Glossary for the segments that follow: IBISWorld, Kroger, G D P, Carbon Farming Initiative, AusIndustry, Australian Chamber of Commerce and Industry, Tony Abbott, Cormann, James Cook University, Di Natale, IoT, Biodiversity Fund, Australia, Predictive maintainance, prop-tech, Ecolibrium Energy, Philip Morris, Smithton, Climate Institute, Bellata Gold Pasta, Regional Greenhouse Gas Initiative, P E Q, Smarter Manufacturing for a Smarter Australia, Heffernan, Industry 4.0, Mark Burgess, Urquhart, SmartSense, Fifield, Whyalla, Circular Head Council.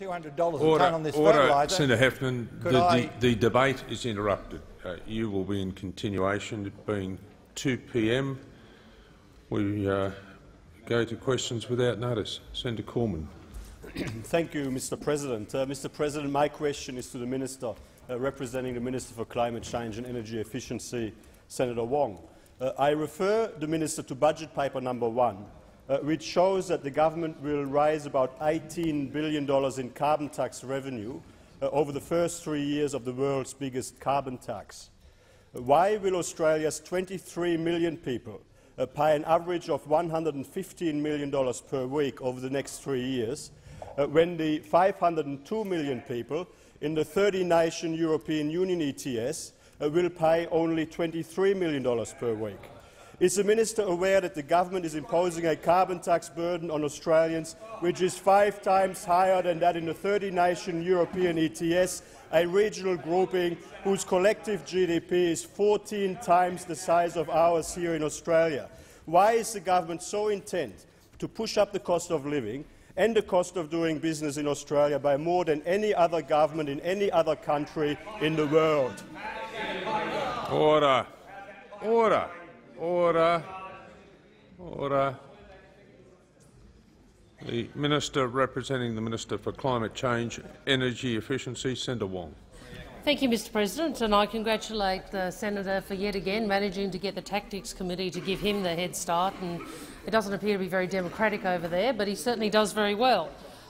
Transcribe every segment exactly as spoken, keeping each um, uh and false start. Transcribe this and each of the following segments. two hundred dollars a tonne on this fertiliser. Senator Heffernan, the, the, the debate is interrupted. Uh, you will be in continuation. It being two p m, we uh, go to questions without notice. Senator Cormann. Thank you, Mister President. Uh, Mister President, my question is to the Minister uh, representing the Minister for Climate Change and Energy Efficiency, Senator Wong. Uh, I refer the Minister to Budget Paper Number One, uh, which shows that the government will raise about eighteen billion dollars in carbon tax revenue uh, over the first three years of the world's biggest carbon tax. Why will Australia's twenty-three million people uh, pay an average of one hundred fifteen million dollars per week over the next three years, Uh, when the five hundred two million people in the thirty nation European Union E T S uh, will pay only twenty-three million dollars per week? Is the Minister aware that the government is imposing a carbon tax burden on Australians which is five times higher than that in the thirty nation European E T S, a regional grouping whose collective G D P is fourteen times the size of ours here in Australia? Why is the government so intent to push up the cost of living and the cost of doing business in Australia by more than any other government in any other country in the world? Order. Order. Order. Order. The Minister representing the Minister for Climate Change, Energy Efficiency, Senator Wong. Thank you, Mister President, and I congratulate the Senator for yet again managing to get the Tactics Committee to give him the head start. And it doesn't appear to be very democratic over there, but he certainly does very well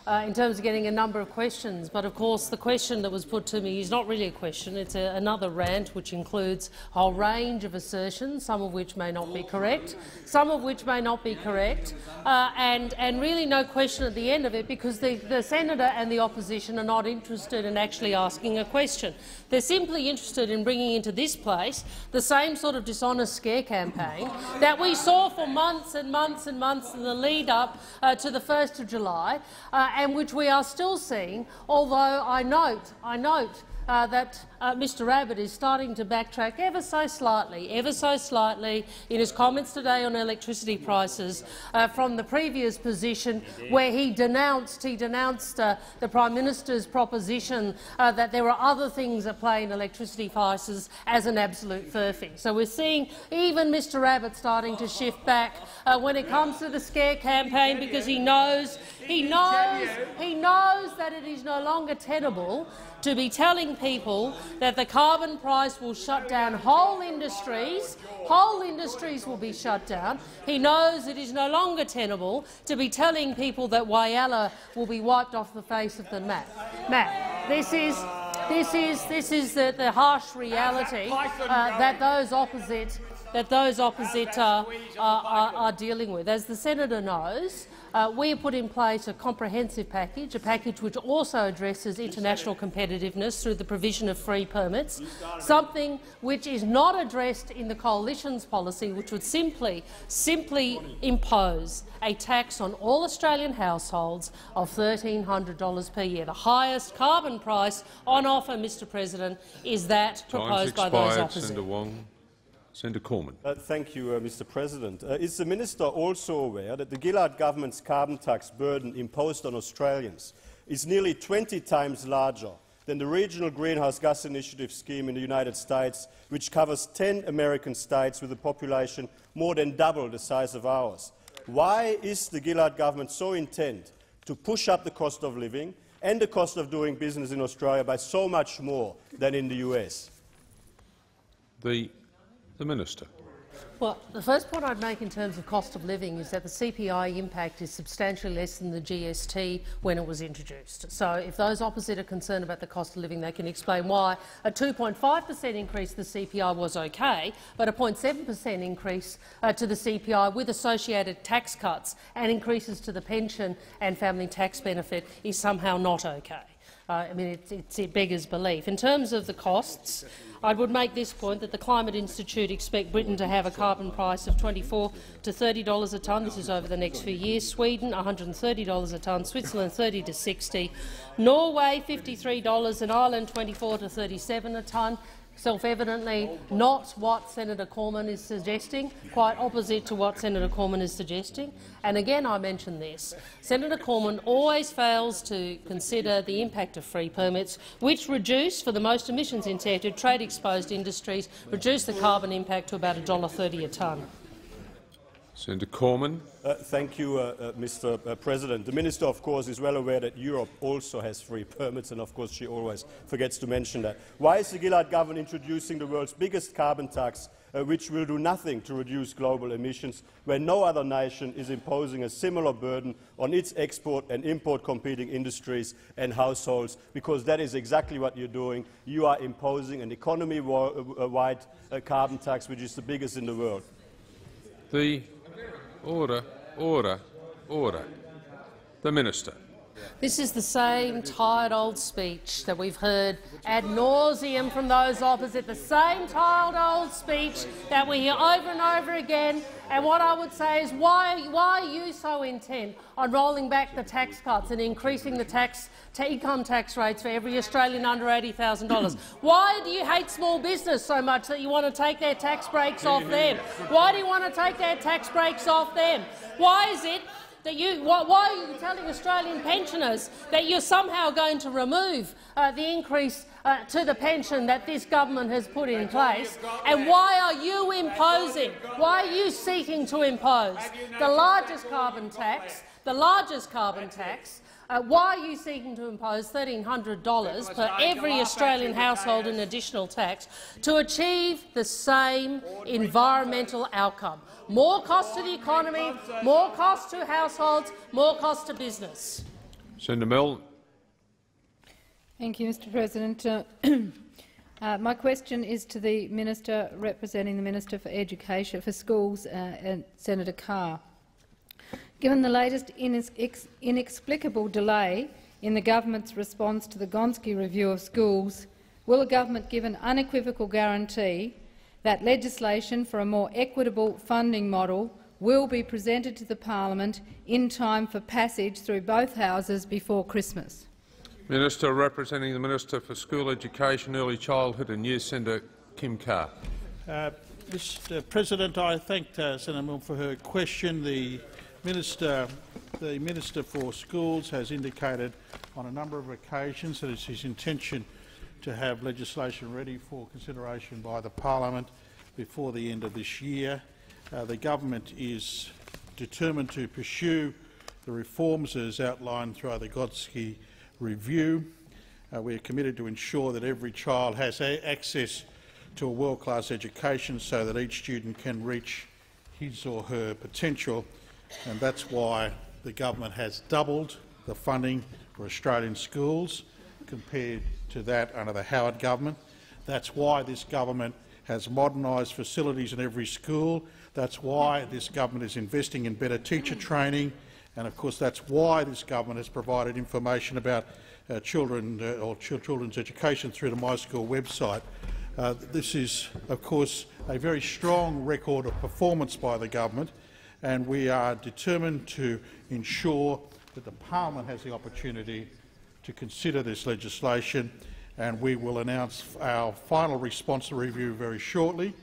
uh, in terms of getting a number of questions. But of course the question that was put to me is not really a question, it's a, another rant which includes a whole range of assertions, some of which may not be correct, some of which may not be correct, uh, and, and really no question at the end of it, because the, the Senator and the opposition are not interested in actually asking a question. They're simply interested in bringing into this place the same sort of dishonest scare campaign that we saw for months and months and months in the lead-up uh, to the first of July, uh, and which we are still seeing, although I note, I note Uh, that uh, Mister Abbott is starting to backtrack ever so slightly, ever so slightly in his comments today on electricity prices uh, from the previous position where he denounced, he denounced uh, the Prime Minister's proposition uh, that there are other things at play in electricity prices as an absolute furphy. So we're seeing even Mister Abbott starting to shift back uh, when it comes to the scare campaign, because he knows, he knows, he knows that it is no longer tenable to be telling people that the carbon price will shut down whole industries, whole industries will be shut down. He knows it is no longer tenable to be telling people that Whyalla will be wiped off the face of the map. Map. This is, this is, this is the, the harsh reality uh, that those opposite, that those opposite uh, are, are, are dealing with. As the Senator knows, Uh, we have put in place a comprehensive package, a package which also addresses international competitiveness through the provision of free permits, something which is not addressed in the Coalition's policy, which would simply, simply impose a tax on all Australian households of one thousand three hundred dollars per year. The highest carbon price on offer, Mister President, is that proposed by those opposite. Senator Cormann. Uh, thank you, uh, Mister President. Uh, is the Minister also aware that the Gillard government's carbon tax burden imposed on Australians is nearly twenty times larger than the Regional Greenhouse Gas Initiative scheme in the United States, which covers ten American states with a population more than double the size of ours? Why is the Gillard government so intent to push up the cost of living and the cost of doing business in Australia by so much more than in the U S? The The Minister. Well, the first point I'd make in terms of cost of living is that the C P I impact is substantially less than the G S T when it was introduced. So if those opposite are concerned about the cost of living, they can explain why a two point five per cent increase to the C P I was okay, but a zero point seven per cent increase uh, to the C P I with associated tax cuts and increases to the pension and family tax benefit is somehow not okay. Uh, I mean, it, it, it beggars belief. In terms of the costs, I would make this point that the Climate Institute expect Britain to have a carbon price of twenty-four to thirty dollars a tonne. This is over the next few years. Sweden, one hundred thirty dollars a tonne. Switzerland, thirty to sixty. Norway, fifty-three dollars. And Ireland, twenty-four to thirty-seven a tonne. self-evidently not what Senator Cormann is suggesting, quite opposite to what Senator Cormann is suggesting. And again, I mention this. Senator Cormann always fails to consider the impact of free permits, which reduce, for the most emissions-intensive trade-exposed industries, reduce the carbon impact to about one dollar thirty a tonne. Senator Cormann. Uh, thank you, uh, uh, Mister President. The minister, of course, is well aware that Europe also has free permits, and of course she always forgets to mention that. Why is the Gillard government introducing the world's biggest carbon tax, uh, which will do nothing to reduce global emissions, when no other nation is imposing a similar burden on its export and import competing industries and households? Because that is exactly what you're doing. You are imposing an economy-wide uh, carbon tax, which is the biggest in the world. The Order, order, order. The Minister. This is the same tired old speech that we've heard ad nauseum from those opposite, the same tired old speech that we hear over and over again. And what I would say is, why, why are you so intent on rolling back the tax cuts and increasing the tax, income tax rates for every Australian under eighty thousand dollars? Why do you hate small business so much that you want to take their tax breaks off them? Why do you want to take their tax breaks off them? Why is it that you, why, why are you telling Australian pensioners that you're somehow going to remove uh, the increase uh, to the pension that this government has put in place? And why are you imposing, why are you seeking to impose the largest carbon tax, the largest carbon tax? Uh, why are you seeking to impose one thousand three hundred dollars per every Australian household in additional tax to achieve the same environmental outcome? More cost to the economy, more cost to households, more cost to business. Senator Mell. Thank you, Mister President. Uh, uh, my question is to the minister representing the Minister for Education for Schools, uh, and Senator Carr. Given the latest inexplicable delay in the government's response to the Gonski review of schools, will the government give an unequivocal guarantee that legislation for a more equitable funding model will be presented to the parliament in time for passage through both houses before Christmas? Minister representing the Minister for School Education, Early Childhood and Youth, Senator Kim Carr. Uh, Mister President, I thanked uh, Senator Milne for her question. The Minister, the Minister for Schools has indicated on a number of occasions that it's his intention to have legislation ready for consideration by the parliament before the end of this year. Uh, the government is determined to pursue the reforms as outlined through the Gonski review. Uh, we are committed to ensure that every child has access to a world-class education so that each student can reach his or her potential. And that's why the government has doubled the funding for Australian schools compared to that under the Howard government. That's why this government has modernised facilities in every school. That's why this government is investing in better teacher training. And of course, that's why this government has provided information about uh, children uh, or ch children's education through the My School website. Uh, this is, of course, a very strong record of performance by the government, and we are determined to ensure that the parliament has the opportunity to consider this legislation, and we will announce our final response to review very shortly.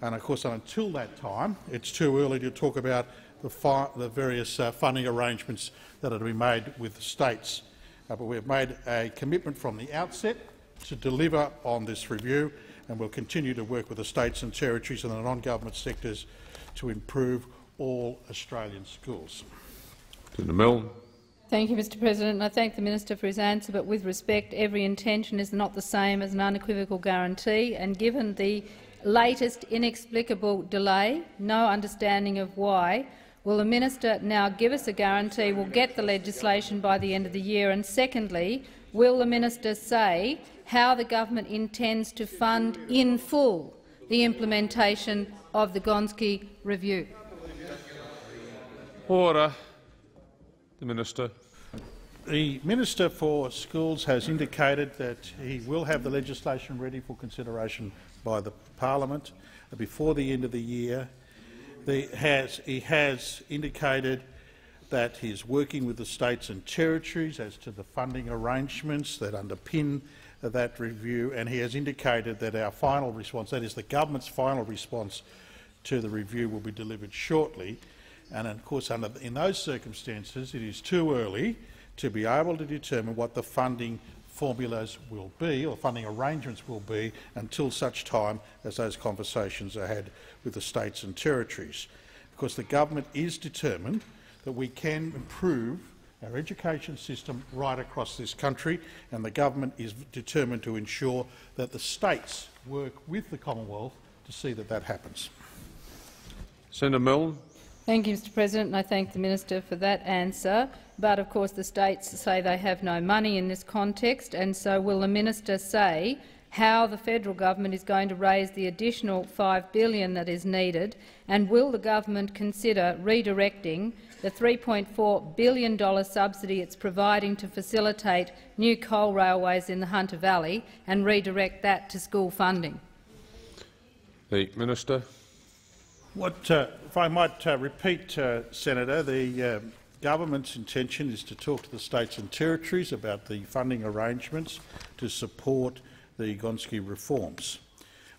And of course, until that time, it's too early to talk about the, fi the various uh, funding arrangements that are to be made with the states. Uh, but we have made a commitment from the outset to deliver on this review, and we'll continue to work with the states and territories and the non-government sectors to improve all Australian schools. Senator Milne. Thank you, Mister President. I thank the Minister for his answer, but with respect, every intention is not the same as an unequivocal guarantee, and given the latest inexplicable delay, no understanding of why, will the Minister now give us a guarantee we'll get the legislation by the end of the year? And secondly, will the Minister say how the government intends to fund in full the implementation of the Gonski review? Order. The Minister. The Minister for Schools has indicated that he will have the legislation ready for consideration by the parliament before the end of the year. He has, he has indicated that he is working with the states and territories as to the funding arrangements that underpin that review, and he has indicated that our final response, that is the government's final response to the review, will be delivered shortly. And of course, under, in those circumstances, it is too early to be able to determine what the funding formulas will be or funding arrangements will be until such time as those conversations are had with the states and territories. Because the government is determined that we can improve our education system right across this country, and the government is determined to ensure that the states work with the Commonwealth to see that that happens. Senator Milne. Thank you, Mister President, and I thank the Minister for that answer. But of course the states say they have no money in this context, and so will the Minister say how the federal government is going to raise the additional five billion dollars that is needed, and will the government consider redirecting the three point four billion dollars subsidy it's providing to facilitate new coal railways in the Hunter Valley and redirect that to school funding? The Minister. What, uh, if I might uh, repeat, uh, Senator, the uh, government's intention is to talk to the states and territories about the funding arrangements to support the Gonski reforms.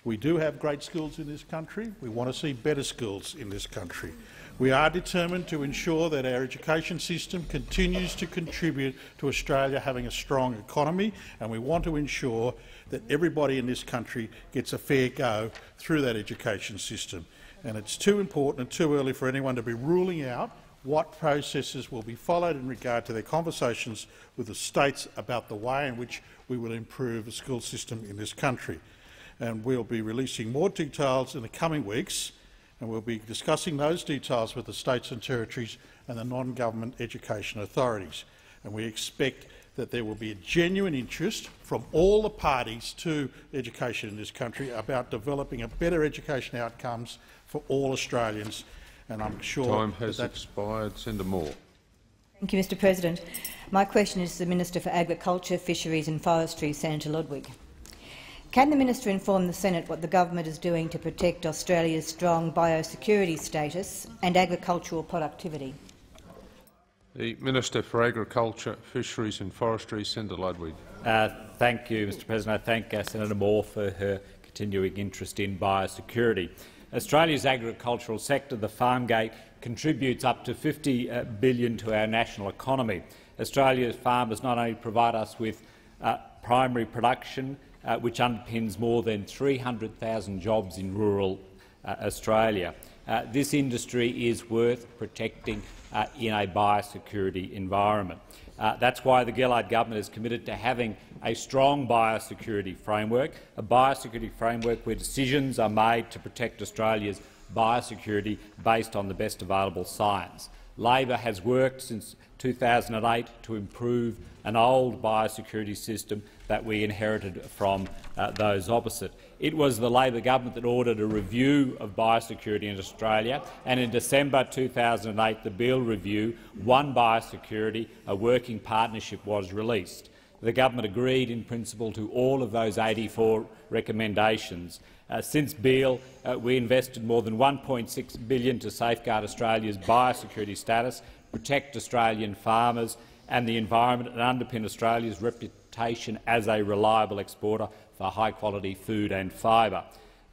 We do have great schools in this country. We want to see better schools in this country. We are determined to ensure that our education system continues to contribute to Australia having a strong economy, and we want to ensure that everybody in this country gets a fair go through that education system. And it's too important and too early for anyone to be ruling out what processes will be followed in regard to their conversations with the states about the way in which we will improve the school system in this country. And we'll be releasing more details in the coming weeks, and we'll be discussing those details with the states and territories and the non-government education authorities. And we expect that there will be a genuine interest from all the parties to education in this country about developing a better education outcomes for all Australians. And I'm sure time has that expired. Senator Moore. Thank you, Mister President. My question is to the Minister for Agriculture, Fisheries and Forestry, Senator Ludwig. Can the Minister inform the Senate what the government is doing to protect Australia's strong biosecurity status and agricultural productivity? The Minister for Agriculture, Fisheries and Forestry, Senator Ludwig. Uh, thank you, Mister President. I thank uh, Senator Moore for her continuing interest in biosecurity. Australia's agricultural sector, the farm gate, contributes up to fifty billion dollars to our national economy. Australia's farmers not only provide us with uh, primary production, uh, which underpins more than three hundred thousand jobs in rural uh, Australia. Uh, this industry is worth protecting uh, in a biosecurity environment. Uh, that's why the Gillard government is committed to having a strong biosecurity framework, a biosecurity framework where decisions are made to protect Australia's biosecurity based on the best available science. Labor has worked since two thousand eight to improve an old biosecurity system that we inherited from uh, those opposite. It was the Labor government that ordered a review of biosecurity in Australia, and in December two thousand eight, the Beale review, One Biosecurity, a working partnership, was released. The government agreed in principle to all of those eighty-four recommendations. Uh, since Beale, uh, we invested more than one point six billion dollars to safeguard Australia's biosecurity status, protect Australian farmers and the environment, and underpin Australia's reputation as a reliable exporter for high-quality food and fibre.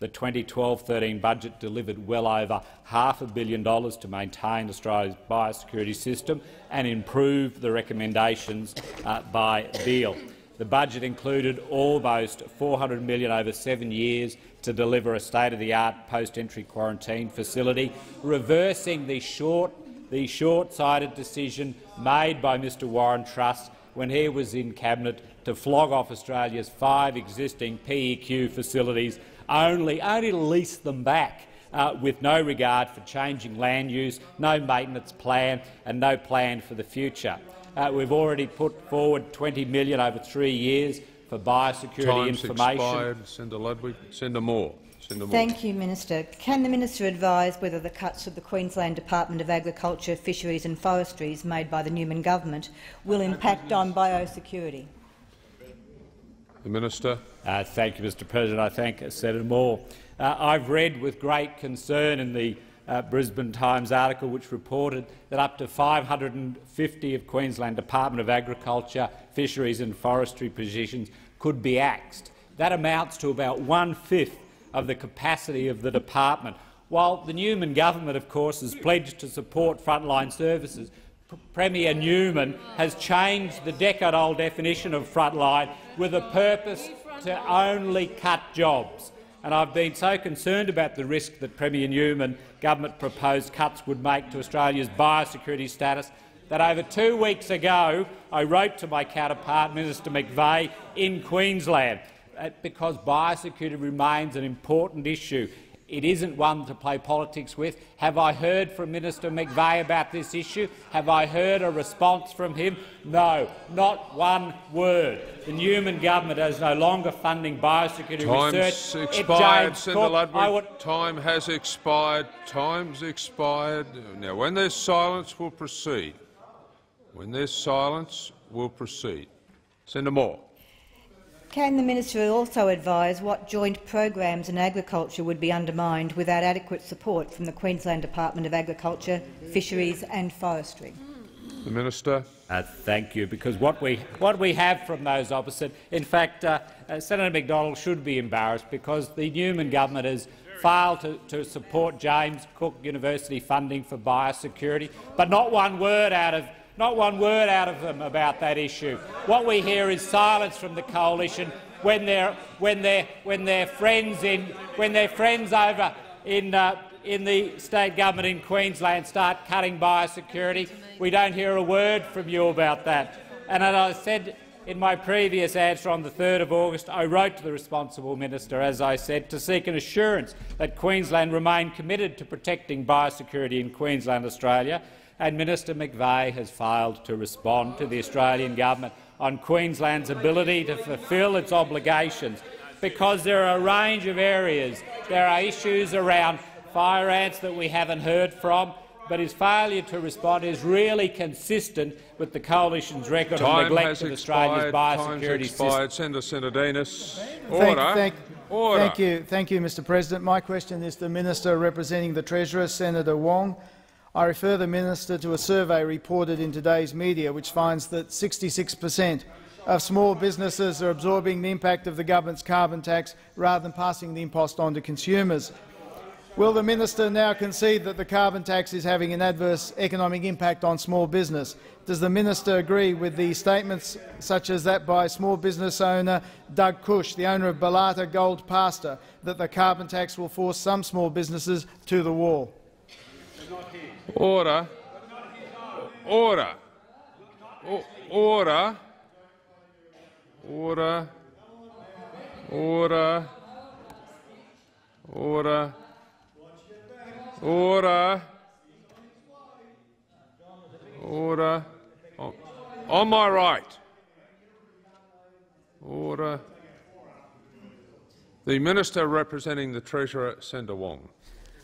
The twenty twelve thirteen budget delivered well over half a billion dollars to maintain Australia's biosecurity system and improve the recommendations uh, by Beale. The budget included almost four hundred million dollars over seven years to deliver a state-of-the-art post-entry quarantine facility, reversing the short, the short-sighted decision made by Mister Warren Truss when he was in Cabinet to flog off Australia's five existing P E Q facilities, only, only to lease them back uh, with no regard for changing land use, no maintenance plan and no plan for the future. Uh, we've already put forward twenty million dollars over three years for biosecurity Time's information. Expired. Senator Ludwig. Senator Moore. Senator Moore. Thank you, Minister. Can the Minister advise whether the cuts of the Queensland Department of Agriculture, Fisheries and Forestry made by the Newman government will impact on biosecurity? The Minister. Uh, thank you, Mister President. I thank Senator Moore. Uh, I've read with great concern in the uh, Brisbane Times article which reported that up to five hundred fifty of Queensland Department of Agriculture, Fisheries and Forestry positions could be axed. That amounts to about one-fifth of the capacity of the department. While the Newman government, of course, has pledged to support frontline services, Premier Newman has changed the decade-old definition of frontline with a purpose to only cut jobs. And I've been so concerned about the risk that Premier Newman government proposed cuts would make to Australia's biosecurity status that over two weeks ago I wrote to my counterpart, Minister McVey, in Queensland, because biosecurity remains an important issue. It isn't one to play politics with. Have I heard from Minister McVey about this issue? Have I heard a response from him? No, not one word. The Newman government is no longer funding biosecurity Time's research. Time's expired, Senator Ludwig. Would... Time has expired. Time's expired. Now, when there's silence, we'll proceed. When there's silence, we'll proceed. Senator Moore. Can the minister also advise what joint programs in agriculture would be undermined without adequate support from the Queensland Department of Agriculture, Fisheries and Forestry? The minister. Uh, thank you. Because what we what we have from those opposite, in fact, uh, uh, Senator Macdonald should be embarrassed because the Newman government has failed to, to support James Cook University funding for biosecurity, but not one word out of. Not one word out of them about that issue. What we hear is silence from the coalition when their when their when their friends in when their friends over in uh, in the state government in Queensland start cutting biosecurity. We don't hear a word from you about that. And as I said in my previous answer on the third of August, I wrote to the responsible minister, as I said, to seek an assurance that Queensland remain committed to protecting biosecurity in Queensland, Australia. And Minister McVey has failed to respond to the Australian government on Queensland's ability to fulfil its obligations, because there are a range of areas. There are issues around fire ants that we haven't heard from, but his failure to respond is really consistent with the coalition's record of neglect of Australia's biosecurity system. Senator Senadinus. Order. Thank, thank, Order. Thank you, thank you, Mister President. My question is to the Minister representing the Treasurer, Senator Wong. I refer the minister to a survey reported in today's media which finds that sixty-six per cent of small businesses are absorbing the impact of the government's carbon tax rather than passing the impost on to consumers. Will the minister now concede that the carbon tax is having an adverse economic impact on small business? Does the minister agree with the statements such as that by small business owner Doug Cush, the owner of Bellata Gold Pasta, that the carbon tax will force some small businesses to the wall? Order. Order. Order. Order. Order. Order. Order. Order. On my right. Order. The Minister representing the Treasurer, Senator Wong.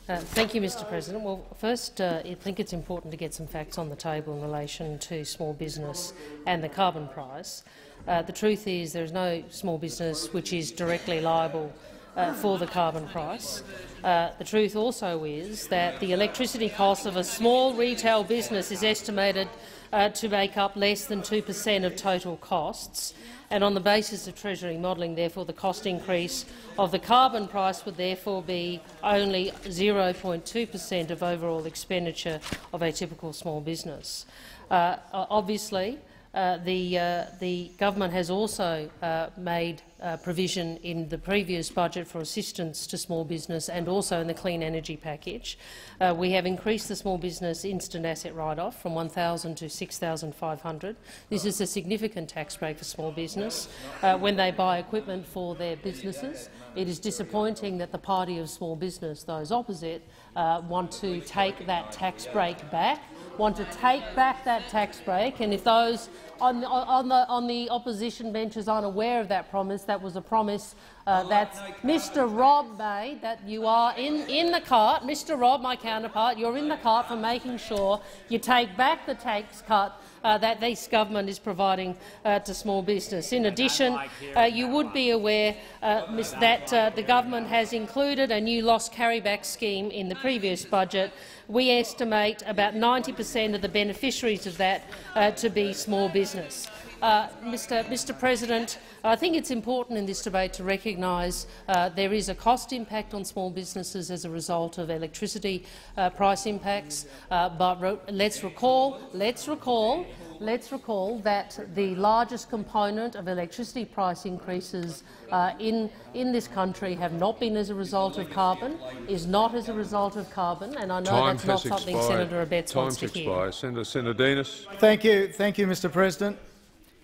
Uh, thank you, Mister President. Well, first, uh, I think it's important to get some facts on the table in relation to small business and the carbon price. Uh, the truth is there is no small business which is directly liable uh, for the carbon price. Uh, the truth also is that the electricity cost of a small retail business is estimated uh, to make up less than two per cent of total costs. And on the basis of Treasury modelling, therefore, the cost increase of the carbon price would therefore be only zero point two per cent of overall expenditure of a typical small business. Uh, obviously, uh, the, uh, the government has also uh, made uh, provision in the previous budget for assistance to small business and also in the Clean Energy Package. Uh, we have increased the small business instant asset write-off from one thousand dollars to six thousand five hundred dollars. This is a significant tax break for small business uh, when they buy equipment for their businesses. It is disappointing that the party of small business, those opposite, uh, want to take that tax break back, want to take back that tax break. And if those on the, on the, on the opposition benches aren't aware of that promise, that was a promise uh, that Mister Robb made, that you are in, in the cart. Mister Robb, my counterpart, you're in the cart for making sure you take back the tax cut uh, that this government is providing uh, to small business. In addition, uh, you would be aware uh, that uh, the government has included a new loss carryback scheme in the previous budget. We estimate about ninety per cent of the beneficiaries of that uh, to be small business. Uh, Mr. Mister President, I think it's important in this debate to recognise uh, there is a cost impact on small businesses as a result of electricity uh, price impacts. Uh, but let's recall, let's recall, let's recall that the largest component of electricity price increases uh, in in this country have not been as a result of carbon, is not as a result of carbon, and I know Time that's not expired. something Senator Abetz Time wants to hear. Senator, Senator Dennis. Thank you, thank you, Mister President.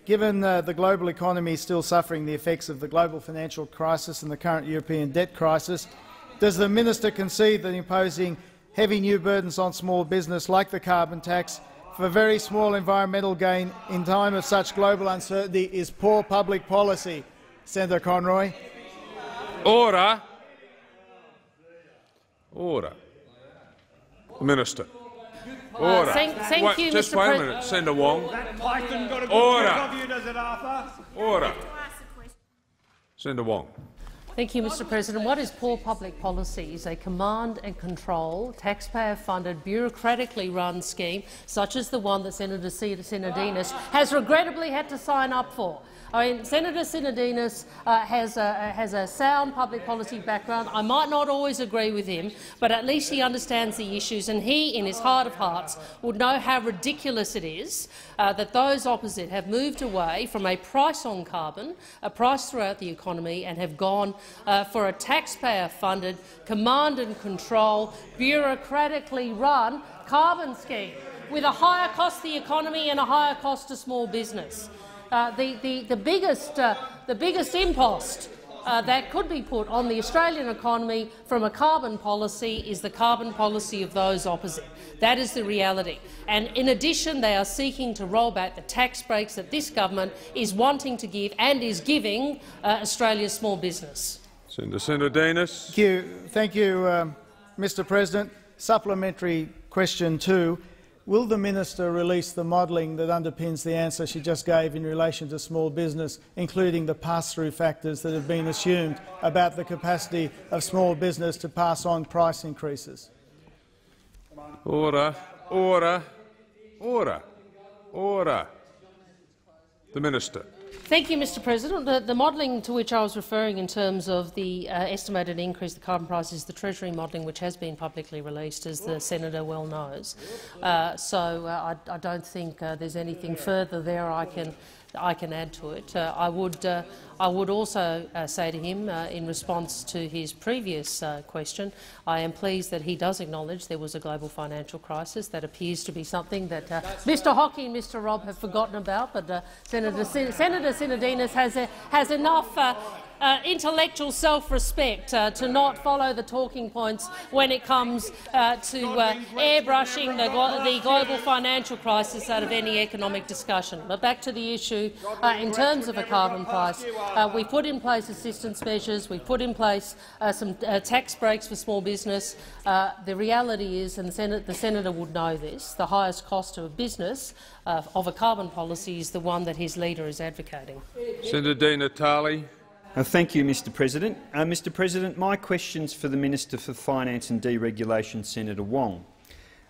Given uh, the global economy is still suffering the effects of the global financial crisis and the current European debt crisis, does the minister concede that imposing heavy new burdens on small business, like the carbon tax, for very small environmental gain in time of such global uncertainty is poor public policy? Senator Conroy. Order. Order. Minister. Order. Uh, thank, thank wait, you, just Mister wait a minute, Pre Senator Wong. Got a Order. You, does it, Arthur? Order. Senator Wong. Thank you, Mister President. What is poor public policy is a command and control, taxpayer-funded, bureaucratically run scheme such as the one that Senator Sinodinos has regrettably had to sign up for. I mean, Senator Sinodinos uh, has, a, has a sound public policy background. I might not always agree with him, but at least he understands the issues, and he, in his heart of hearts, would know how ridiculous it is uh, that those opposite have moved away from a price on carbon, a price throughout the economy, and have gone Uh, for a taxpayer-funded, command and control, bureaucratically run carbon scheme with a higher cost to the economy and a higher cost to small business. Uh, the, the, the, biggest, uh, the biggest impost uh, that could be put on the Australian economy from a carbon policy is the carbon policy of those opposite. That is the reality. And in addition, they are seeking to roll back the tax breaks that this government is wanting to give and is giving uh, Australia's small business. Senator Sinodinos. Thank you, Thank you um, Mister President. Supplementary question two. Will the minister release the modelling that underpins the answer she just gave in relation to small business, including the pass-through factors that have been assumed about the capacity of small business to pass on price increases? Order, order, order, order. The Minister. Thank you, Mister President. The, the modelling to which I was referring in terms of the uh, estimated increase in the carbon price is the Treasury modelling, which has been publicly released, as the Senator well knows. Uh, so uh, I, I don't think uh, there's anything further there I can, I can add to it. Uh, I, would, uh, I would also uh, say to him, uh, in response to his previous uh, question, I am pleased that he does acknowledge there was a global financial crisis. That appears to be something that uh, Mister Hockey and Mister Robb have forgotten about, but uh, Senator, Sen Senator Sinodinos has, a, has enough uh, uh, intellectual self-respect uh, to not follow the talking points when it comes uh, to uh, airbrushing the, glo the global financial crisis out of any economic discussion. But back to the issue. Uh, in terms of a carbon price, uh, we put in place assistance measures, we put in place uh, some uh, tax breaks for small business. Uh, the reality is, and the, Senate, the senator would know this, the highest cost to a business uh, of a carbon policy is the one that his leader is advocating. Senator Di Natale. Uh, thank you, Mister President. Uh, Mister President, my question's for the Minister for Finance and Deregulation, Senator Wong.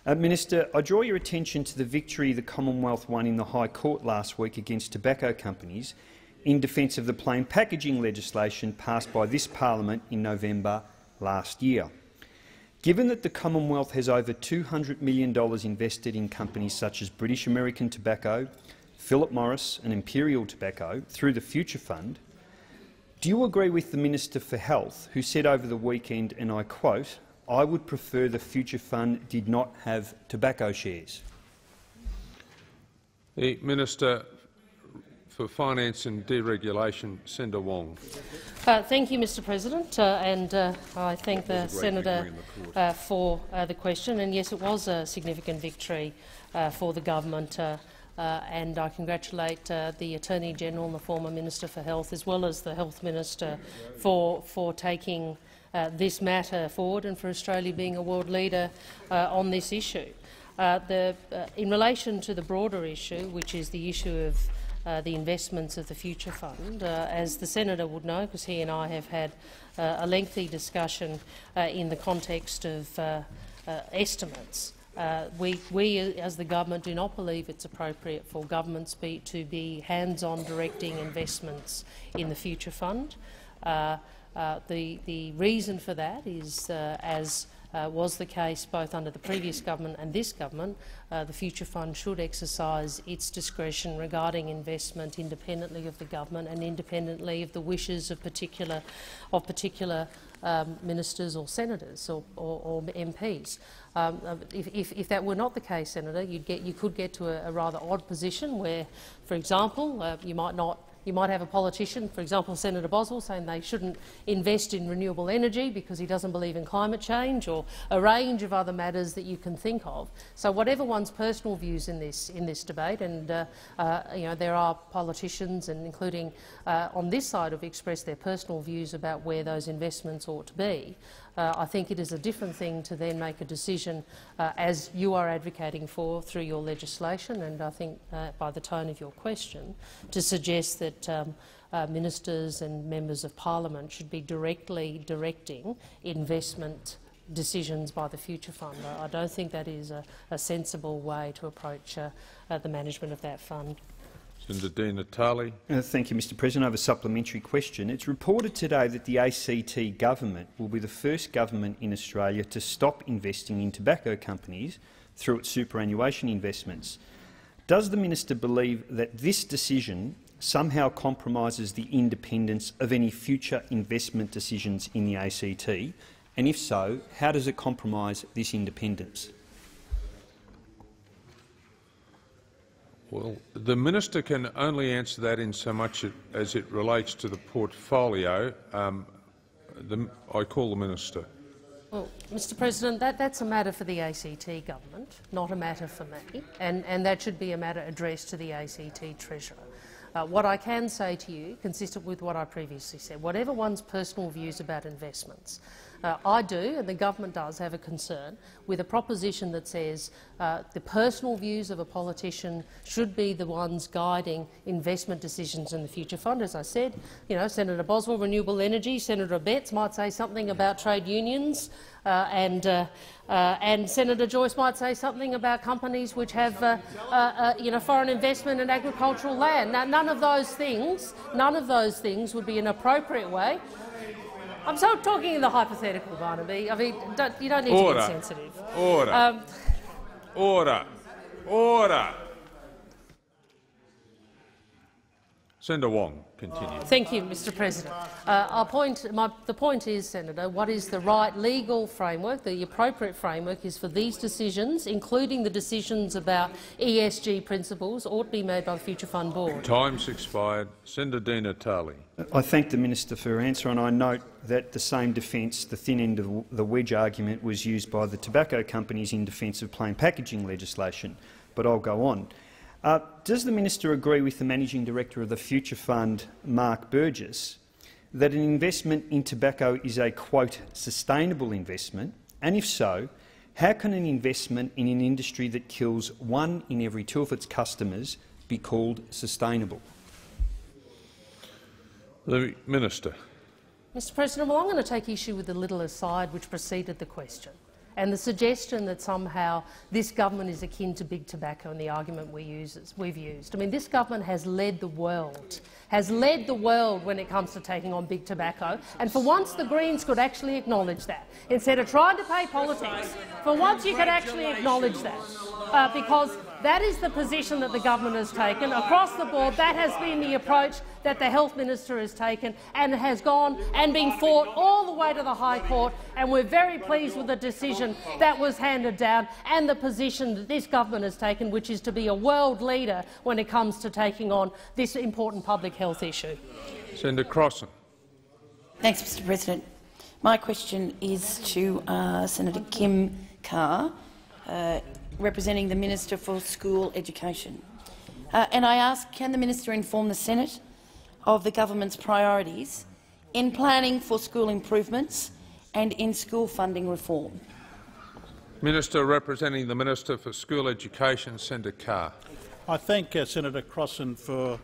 Uh, Minister, I draw your attention to the victory the Commonwealth won in the High Court last week against tobacco companies in defence of the plain packaging legislation passed by this parliament in November last year. Given that the Commonwealth has over two hundred million dollars invested in companies such as British American Tobacco, Philip Morris and Imperial Tobacco through the Future Fund, do you agree with the Minister for Health, who said over the weekend, and I quote, "I would prefer the Future Fund did not have tobacco shares"? The Minister for Finance and Deregulation, Senator Wong. Uh, thank you, Mister President, uh, and uh, I thank the Senator uh, for uh, the question. And yes, it was a significant victory uh, for the government. Uh, Uh, and I congratulate uh, the Attorney General and the former Minister for Health, as well as the Health Minister, for, for taking uh, this matter forward and for Australia being a world leader uh, on this issue. Uh, the, uh, in relation to the broader issue, which is the issue of Uh, the investments of the Future Fund, uh, as the senator would know, because he and I have had uh, a lengthy discussion uh, in the context of uh, uh, estimates Uh, we, we as the government do not believe it's appropriate for governments be, to be hands-on directing investments in the Future Fund. Uh, uh, the, the reason for that is, uh, as uh, was the case both under the previous government and this government, uh, the Future Fund should exercise its discretion regarding investment independently of the government and independently of the wishes of particular, of particular Um, ministers or senators or, or, or M Ps. Um, if, if, if that were not the case, Senator, you'd get, you could get to a, a rather odd position where, for example, uh, you might not you might have a politician, for example, Senator Boswell, saying they shouldn't invest in renewable energy because he doesn't believe in climate change, or a range of other matters that you can think of. So, whatever one's personal views in this in this debate, and uh, uh, you know, there are politicians, and including uh, on this side, have expressed their personal views about where those investments or ought to be. Uh, I think it is a different thing to then make a decision, uh, as you are advocating for through your legislation, and I think uh, by the tone of your question, to suggest that um, uh, ministers and members of parliament should be directly directing investment decisions by the Future Fund. I don't think that is a, a sensible way to approach uh, uh, the management of that fund. Senator Di Natale. Uh, thank you, Mister President. I have a supplementary question. It's reported today that the A C T government will be the first government in Australia to stop investing in tobacco companies through its superannuation investments. Does the minister believe that this decision somehow compromises the independence of any future investment decisions in the A C T? And if so, how does it compromise this independence? Well, the minister can only answer that in so much as it relates to the portfolio. Um, the, I call the minister. Well, Mister President, that, that's a matter for the A C T government, not a matter for me, and, and that should be a matter addressed to the A C T Treasurer. Uh, what I can say to you, consistent with what I previously said, whatever one's personal views about investments, Uh, I do, and the government does, have a concern with a proposition that says uh, the personal views of a politician should be the ones guiding investment decisions in the Future Fund. As I said, you know, Senator Boswell, renewable energy. Senator Betts might say something about trade unions, uh, and uh, uh, and Senator Joyce might say something about companies which have, uh, uh, uh, you know, foreign investment in agricultural land. Now, none of those things, none of those things would be an appropriate way. I'm so talking in the hypothetical, Barnaby. I mean, don't, you don't need Order. to be sensitive. Order. Um, Order. Order. Senator Wong, continue. Thank you, Mister President. Uh, our point, my, the point is, Senator, what is the right legal framework? The appropriate framework is for these decisions, including the decisions about E S G principles, ought to be made by the Future Fund Board. Time's expired. Senator Di Natale. I thank the minister for her answer, and I note that the same defence, the thin end of the wedge argument, was used by the tobacco companies in defence of plain packaging legislation. But I'll go on. Uh, does the minister agree with the managing director of the Future Fund, Mark Burgess, that an investment in tobacco is a, quote, sustainable investment? And if so, how can an investment in an industry that kills one in every two of its customers be called sustainable? The minister. Mister President, well, I'm going to take issue with the little aside which preceded the question, and the suggestion that somehow this government is akin to big tobacco and the argument we uses, we've used. I mean, this government has led the world, has led the world when it comes to taking on big tobacco. And for once the Greens could actually acknowledge that. Instead of trying to play politics, for once you could actually acknowledge that, uh, because that is the position that the government has taken across the board. That has been the approach that the health minister has taken and has gone and been fought all the way to the High Court. And we're very pleased with the decision that was handed down and the position that this government has taken, which is to be a world leader when it comes to taking on this important public health issue. Senator Crossan. Thanks, Mister President. My question is to uh, Senator Kim Carr, Uh, representing the Minister for School Education. Uh, and I ask, can the minister inform the Senate of the government's priorities in planning for school improvements and in school funding reform? Minister representing the Minister for School Education, Senator Carr. I thank uh, Senator Crossan for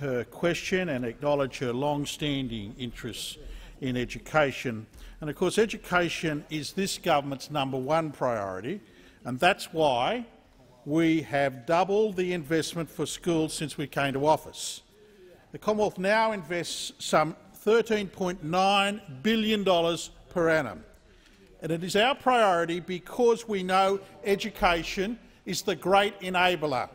her question and acknowledge her long-standing interests in education. And of course, education is this government's number one priority. And that's why we have doubled the investment for schools since we came to office. The Commonwealth now invests some thirteen point nine billion dollars per annum, and it is our priority because we know education is the great enabler.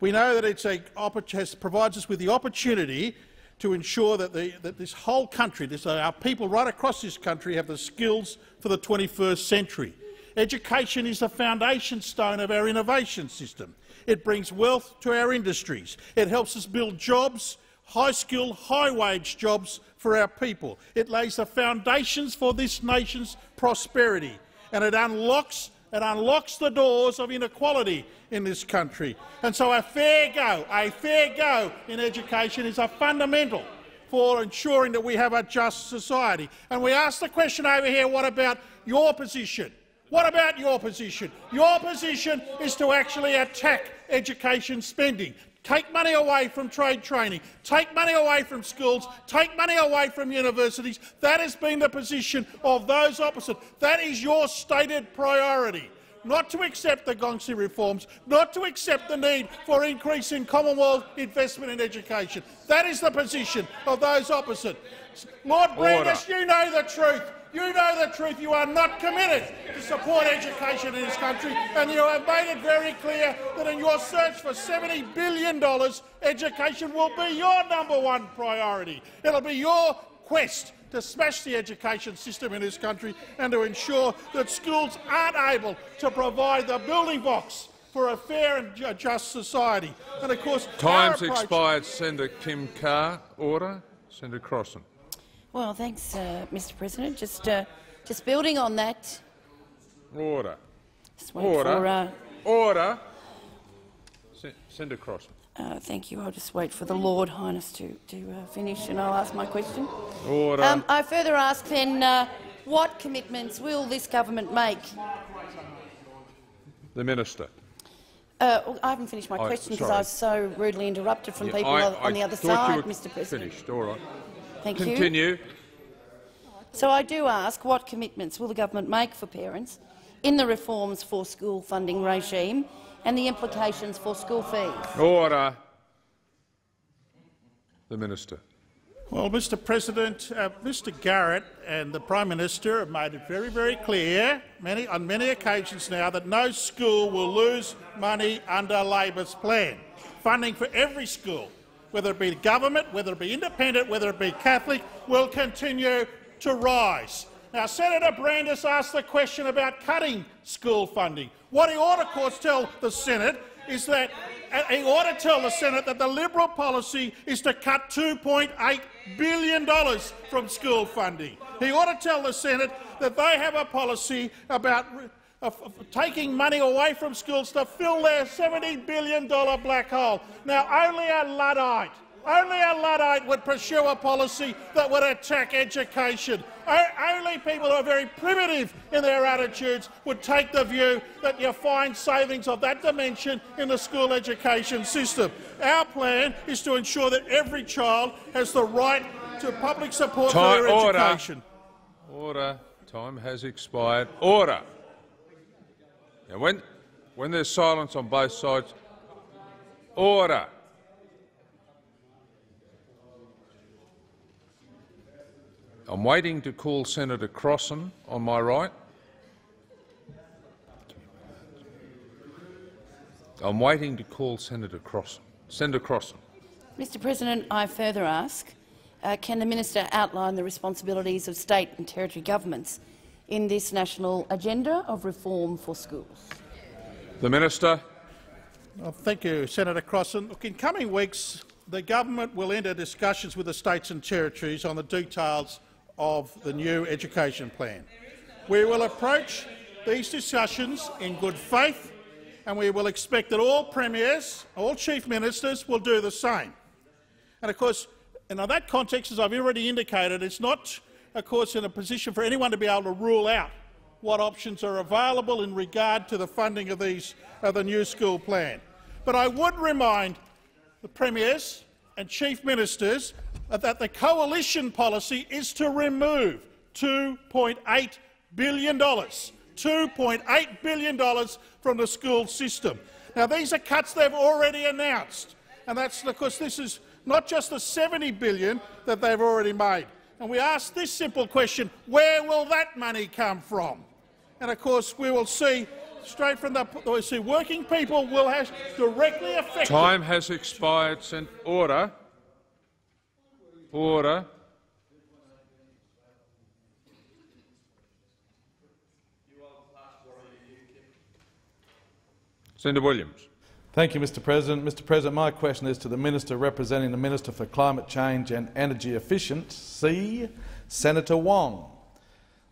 We know that it's a, it provides us with the opportunity to ensure that, the, that this whole country, this, our people right across this country, have the skills for the twenty-first century. Education is the foundation stone of our innovation system. It brings wealth to our industries. It helps us build jobs, high-skilled, high-wage jobs for our people. It lays the foundations for this nation's prosperity, and it unlocks, it unlocks the doors of inequality in this country. And so a fair go, a fair go in education is a fundamental for ensuring that we have a just society. And we ask the question over here, what about your position? What about your position? Your position is to actually attack education spending, take money away from trade training, take money away from schools, take money away from universities. That has been the position of those opposite. That is your stated priority. Not to accept the Gonski reforms, not to accept the need for increase in Commonwealth investment in education. That is the position of those opposite. Lord Burgess, you know the truth. You know the truth. You are not committed to support education in this country, and you have made it very clear that in your search for seventy billion dollars, education will be your number one priority. It will be your quest to smash the education system in this country and to ensure that schools aren't able to provide the building blocks for a fair and just society. And of course, time's expired. Senator Kim Carr, order. Senator Crossan. Well, thanks, uh, Mister President. Just, uh, just building on that. Order. Order. For, uh, order. Sen Senator Crossan. Uh, thank you. I'll just wait for the Lord Highness to, to uh, finish, and I'll ask my question. Order. Um, I further ask then, uh, what commitments will this government make? The minister. Uh, I haven't finished my I, question because I was so rudely interrupted from yeah, people I, on I the other side, you were Mister President. Finished. All right. Thank Continue. You. So I do ask, what commitments will the government make for parents in the reforms for school funding regime and the implications for school fees? Order. The Minister. Well, Mister President, uh, Mister Garrett and the Prime Minister have made it very, very clear many, on many occasions now that no school will lose money under Labor's plan. Funding for every school, whether it be government, whether it be independent, whether it be Catholic, will continue to rise. Now, Senator Brandis asked the question about cutting school funding. What he ought, of course, tell the Senate is that he ought to tell the Senate that the Liberal policy is to cut two point eight billion dollars from school funding. He ought to tell the Senate that they have a policy about Of, of taking money away from schools to fill their seventy billion dollars black hole. Now, only a Luddite, only a Luddite would pursue a policy that would attack education. O only people who are very primitive in their attitudes would take the view that you find savings of that dimension in the school education system. Our plan is to ensure that every child has the right to public support Time, for their order. education. Order. Time has expired. Order. And when, when there's silence on both sides, order. I'm waiting to call Senator Crossan on my right. I'm waiting to call Senator Crossan. Senator Crossan. Mister President, I further ask, uh, can the minister outline the responsibilities of state and territory governments in this national agenda of reform for schools? The Minister. Well, thank you, Senator Crossan. Look, in coming weeks, the government will enter discussions with the states and territories on the details of the new education plan. We will approach these discussions in good faith, and we will expect that all premiers, all chief ministers, will do the same. And of course, in that context, as I've already indicated, it's not of course in a position for anyone to be able to rule out what options are available in regard to the funding of, these, of the new school plan. But I would remind the premiers and chief ministers that the coalition policy is to remove two point eight billion dollars. two point eight billion dollars from the school system. Now, these are cuts they've already announced, and that's because this is not just the seventy billion dollars that they've already made. And we ask this simple question, where will that money come from? And of course, we will see straight from the we see working people will have directly affected. Time has expired. Sent order. Order. Senator Williams. Thank you, Mister President. Mister President, my question is to the Minister representing the Minister for Climate Change and Energy Efficiency, Senator Wong.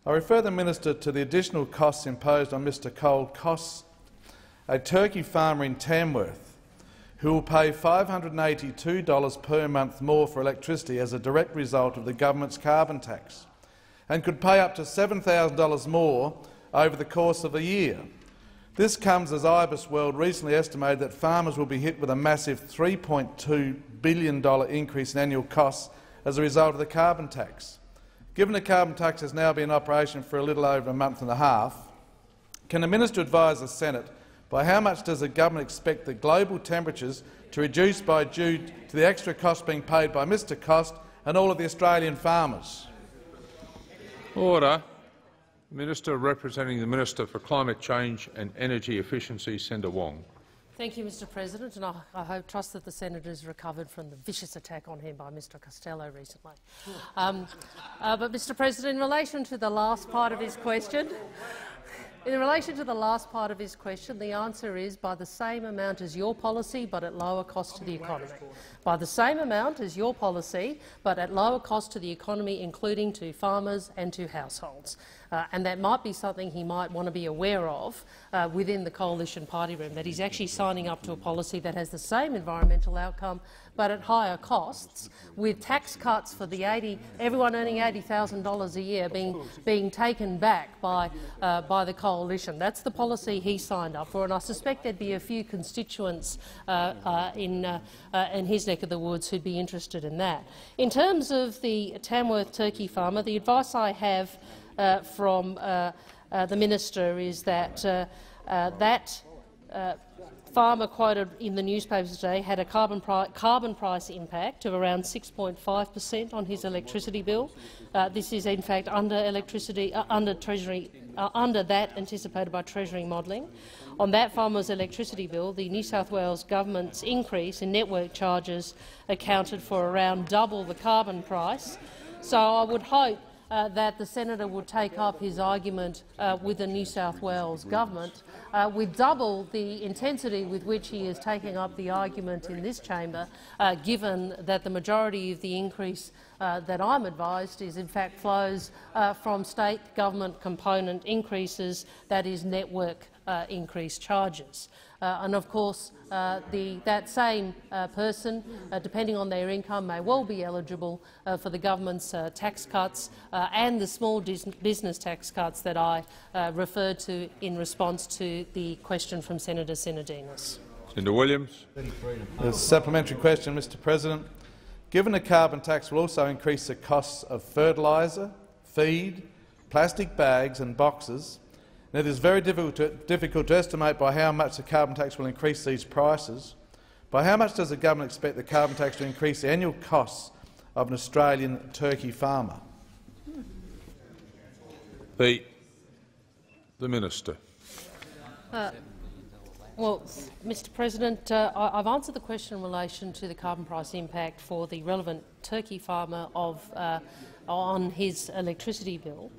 I refer the Minister to the additional costs imposed on Mister Cole Cost, a turkey farmer in Tamworth, who will pay five hundred and eighty-two dollars per month more for electricity as a direct result of the government's carbon tax, and could pay up to seven thousand dollars more over the course of a year. This comes as IBISWorld recently estimated that farmers will be hit with a massive three point two billion dollars increase in annual costs as a result of the carbon tax. Given the carbon tax has now been in operation for a little over a month and a half, can the minister advise the Senate by how much does the government expect the global temperatures to reduce by due to the extra cost being paid by Mister Cost and all of the Australian farmers? Order. Minister representing the Minister for Climate Change and Energy Efficiency, Senator Wong. Thank you, Mister President, and I, I hope, trust that the Senator has recovered from the vicious attack on him by Mister Costello recently. Um, uh, but, Mister President, in relation to the last part of his question, in relation to the last part of his question, the answer is by the same amount as your policy, but at lower cost to the economy. By the same amount as your policy, but at lower cost to the economy, including to farmers and to households. Uh, and that might be something he might want to be aware of uh, within the coalition party room, that he's actually signing up to a policy that has the same environmental outcome but at higher costs, with tax cuts for the eighty everyone earning eighty thousand dollars a year being, being taken back by, uh, by the coalition. That's the policy he signed up for, and I suspect there'd be a few constituents uh, uh, in, uh, uh, in his neck of the woods who'd be interested in that. In terms of the Tamworth turkey farmer, the advice I have Uh, from uh, uh, the minister is that uh, uh, that uh, farmer quoted in the newspapers today had a carbon, pri carbon price impact of around six point five per cent on his electricity bill. Uh, this is in fact under electricity uh, under Treasury uh, under that anticipated by Treasury modelling. On that farmer's electricity bill, the New South Wales government's increase in network charges accounted for around double the carbon price. So I would hope Uh, that the senator will take up his argument uh, with the New South Wales government uh, with double the intensity with which he is taking up the argument in this chamber, uh, given that the majority of the increase uh, that I'm advised is in fact flows uh, from state government component increases, that is network uh, increase charges. Uh, and of course, uh, the, that same uh, person, uh, depending on their income, may well be eligible uh, for the government's uh, tax cuts uh, and the small business tax cuts that I uh, referred to in response to the question from Senator Sinodinos. Senator Williams. A supplementary question, Mister President. Given the carbon tax will also increase the costs of fertiliser, feed, plastic bags and boxes, and it is very difficult to, difficult to estimate by how much the carbon tax will increase these prices. By how much does the government expect the carbon tax to increase the annual costs of an Australian turkey farmer? The, the Minister. Uh, Well, Mister President, uh, I've answered the question in relation to the carbon price impact for the relevant turkey farmer of, uh, on his electricity bill.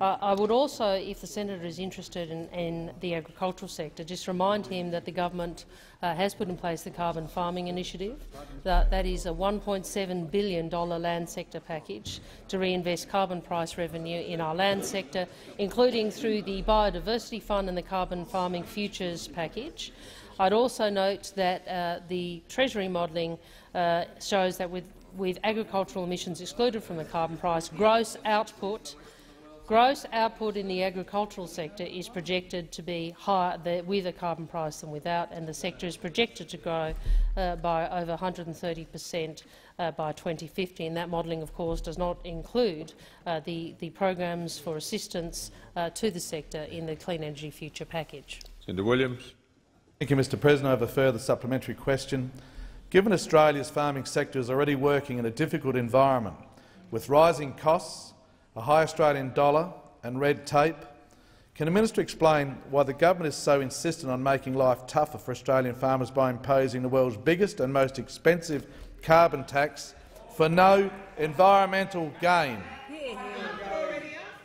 Uh, I would also, if the senator is interested in, in the agricultural sector, just remind him that the government uh, has put in place the Carbon Farming Initiative. That, that is a one point seven billion dollars land sector package to reinvest carbon price revenue in our land sector, including through the Biodiversity Fund and the Carbon Farming Futures Package. I'd also note that uh, the Treasury modelling uh, shows that with, with agricultural emissions excluded from the carbon price, gross output Gross output in the agricultural sector is projected to be higher with a carbon price than without, and the sector is projected to grow uh, by over one hundred thirty per cent uh, by twenty fifty. And that modelling, of course, does not include uh, the, the programs for assistance uh, to the sector in the Clean Energy Future Package. Senator Williams. Thank you, Mister President. I have a further supplementary question. Given Australia's farming sector is already working in a difficult environment, with rising costs, a high Australian dollar and red tape, can the minister explain why the government is so insistent on making life tougher for Australian farmers by imposing the world's biggest and most expensive carbon tax for no environmental gain?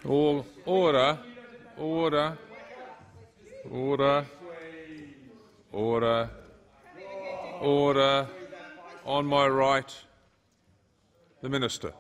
All order, order, order, order, order. On my right, the minister.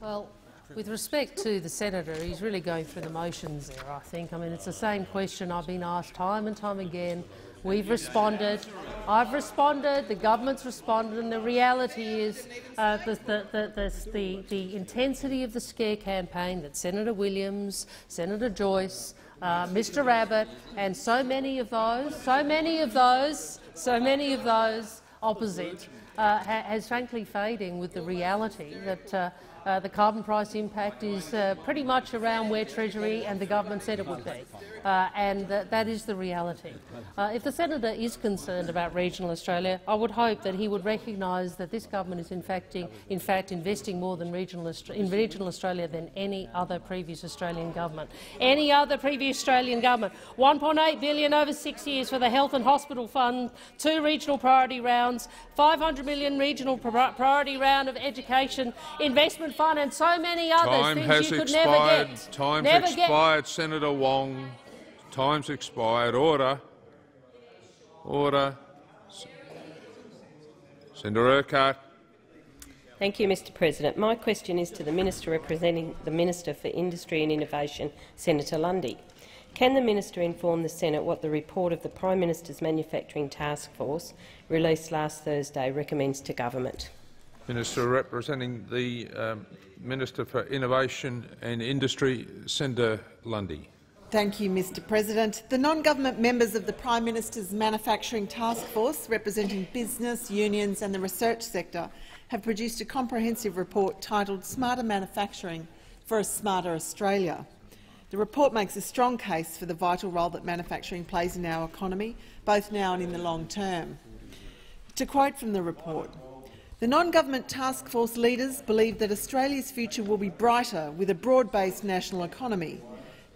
Well, with respect to the senator, he's really going through the motions there, I think. I mean, it's the same question I've been asked time and time again. We've responded. I've responded. The government's responded. And the reality is uh, the, the, the, the, the, the intensity of the scare campaign that Senator Williams, Senator Joyce, uh, Mister Abbott and so many of those, so many of those, so many of those opposite uh, has frankly fading with the reality that uh, Uh, the carbon price impact is uh, pretty much around where Treasury and the government said it would be, uh, and th that is the reality. Uh, if the senator is concerned about regional Australia, I would hope that he would recognise that this government is in fact, in fact investing more than regional in regional Australia than any other previous Australian government. Any other previous Australian government. one point eight billion dollars over six years for the Health and Hospital Fund, two regional priority rounds, five hundred million dollars regional priority round of education, investment fund and so many others. Time has you could expired. Never get. Time's never expired, get. Senator Wong. Time's expired. Order. Order. Senator Urquhart. Thank you, Mister President. My question is to the Minister representing the Minister for Industry and Innovation, Senator Lundy. Can the Minister inform the Senate what the report of the Prime Minister's Manufacturing Task Force, released last Thursday, recommends to government? Minister representing the um, Minister for Innovation and Industry, Senator Lundy. Thank you, Mister President. The non-government members of the Prime Minister's Manufacturing Task Force, representing business, unions and the research sector, have produced a comprehensive report titled Smarter Manufacturing for a Smarter Australia. The report makes a strong case for the vital role that manufacturing plays in our economy, both now and in the long term. To quote from the report, the non-government task force leaders believe that Australia's future will be brighter with a broad-based national economy,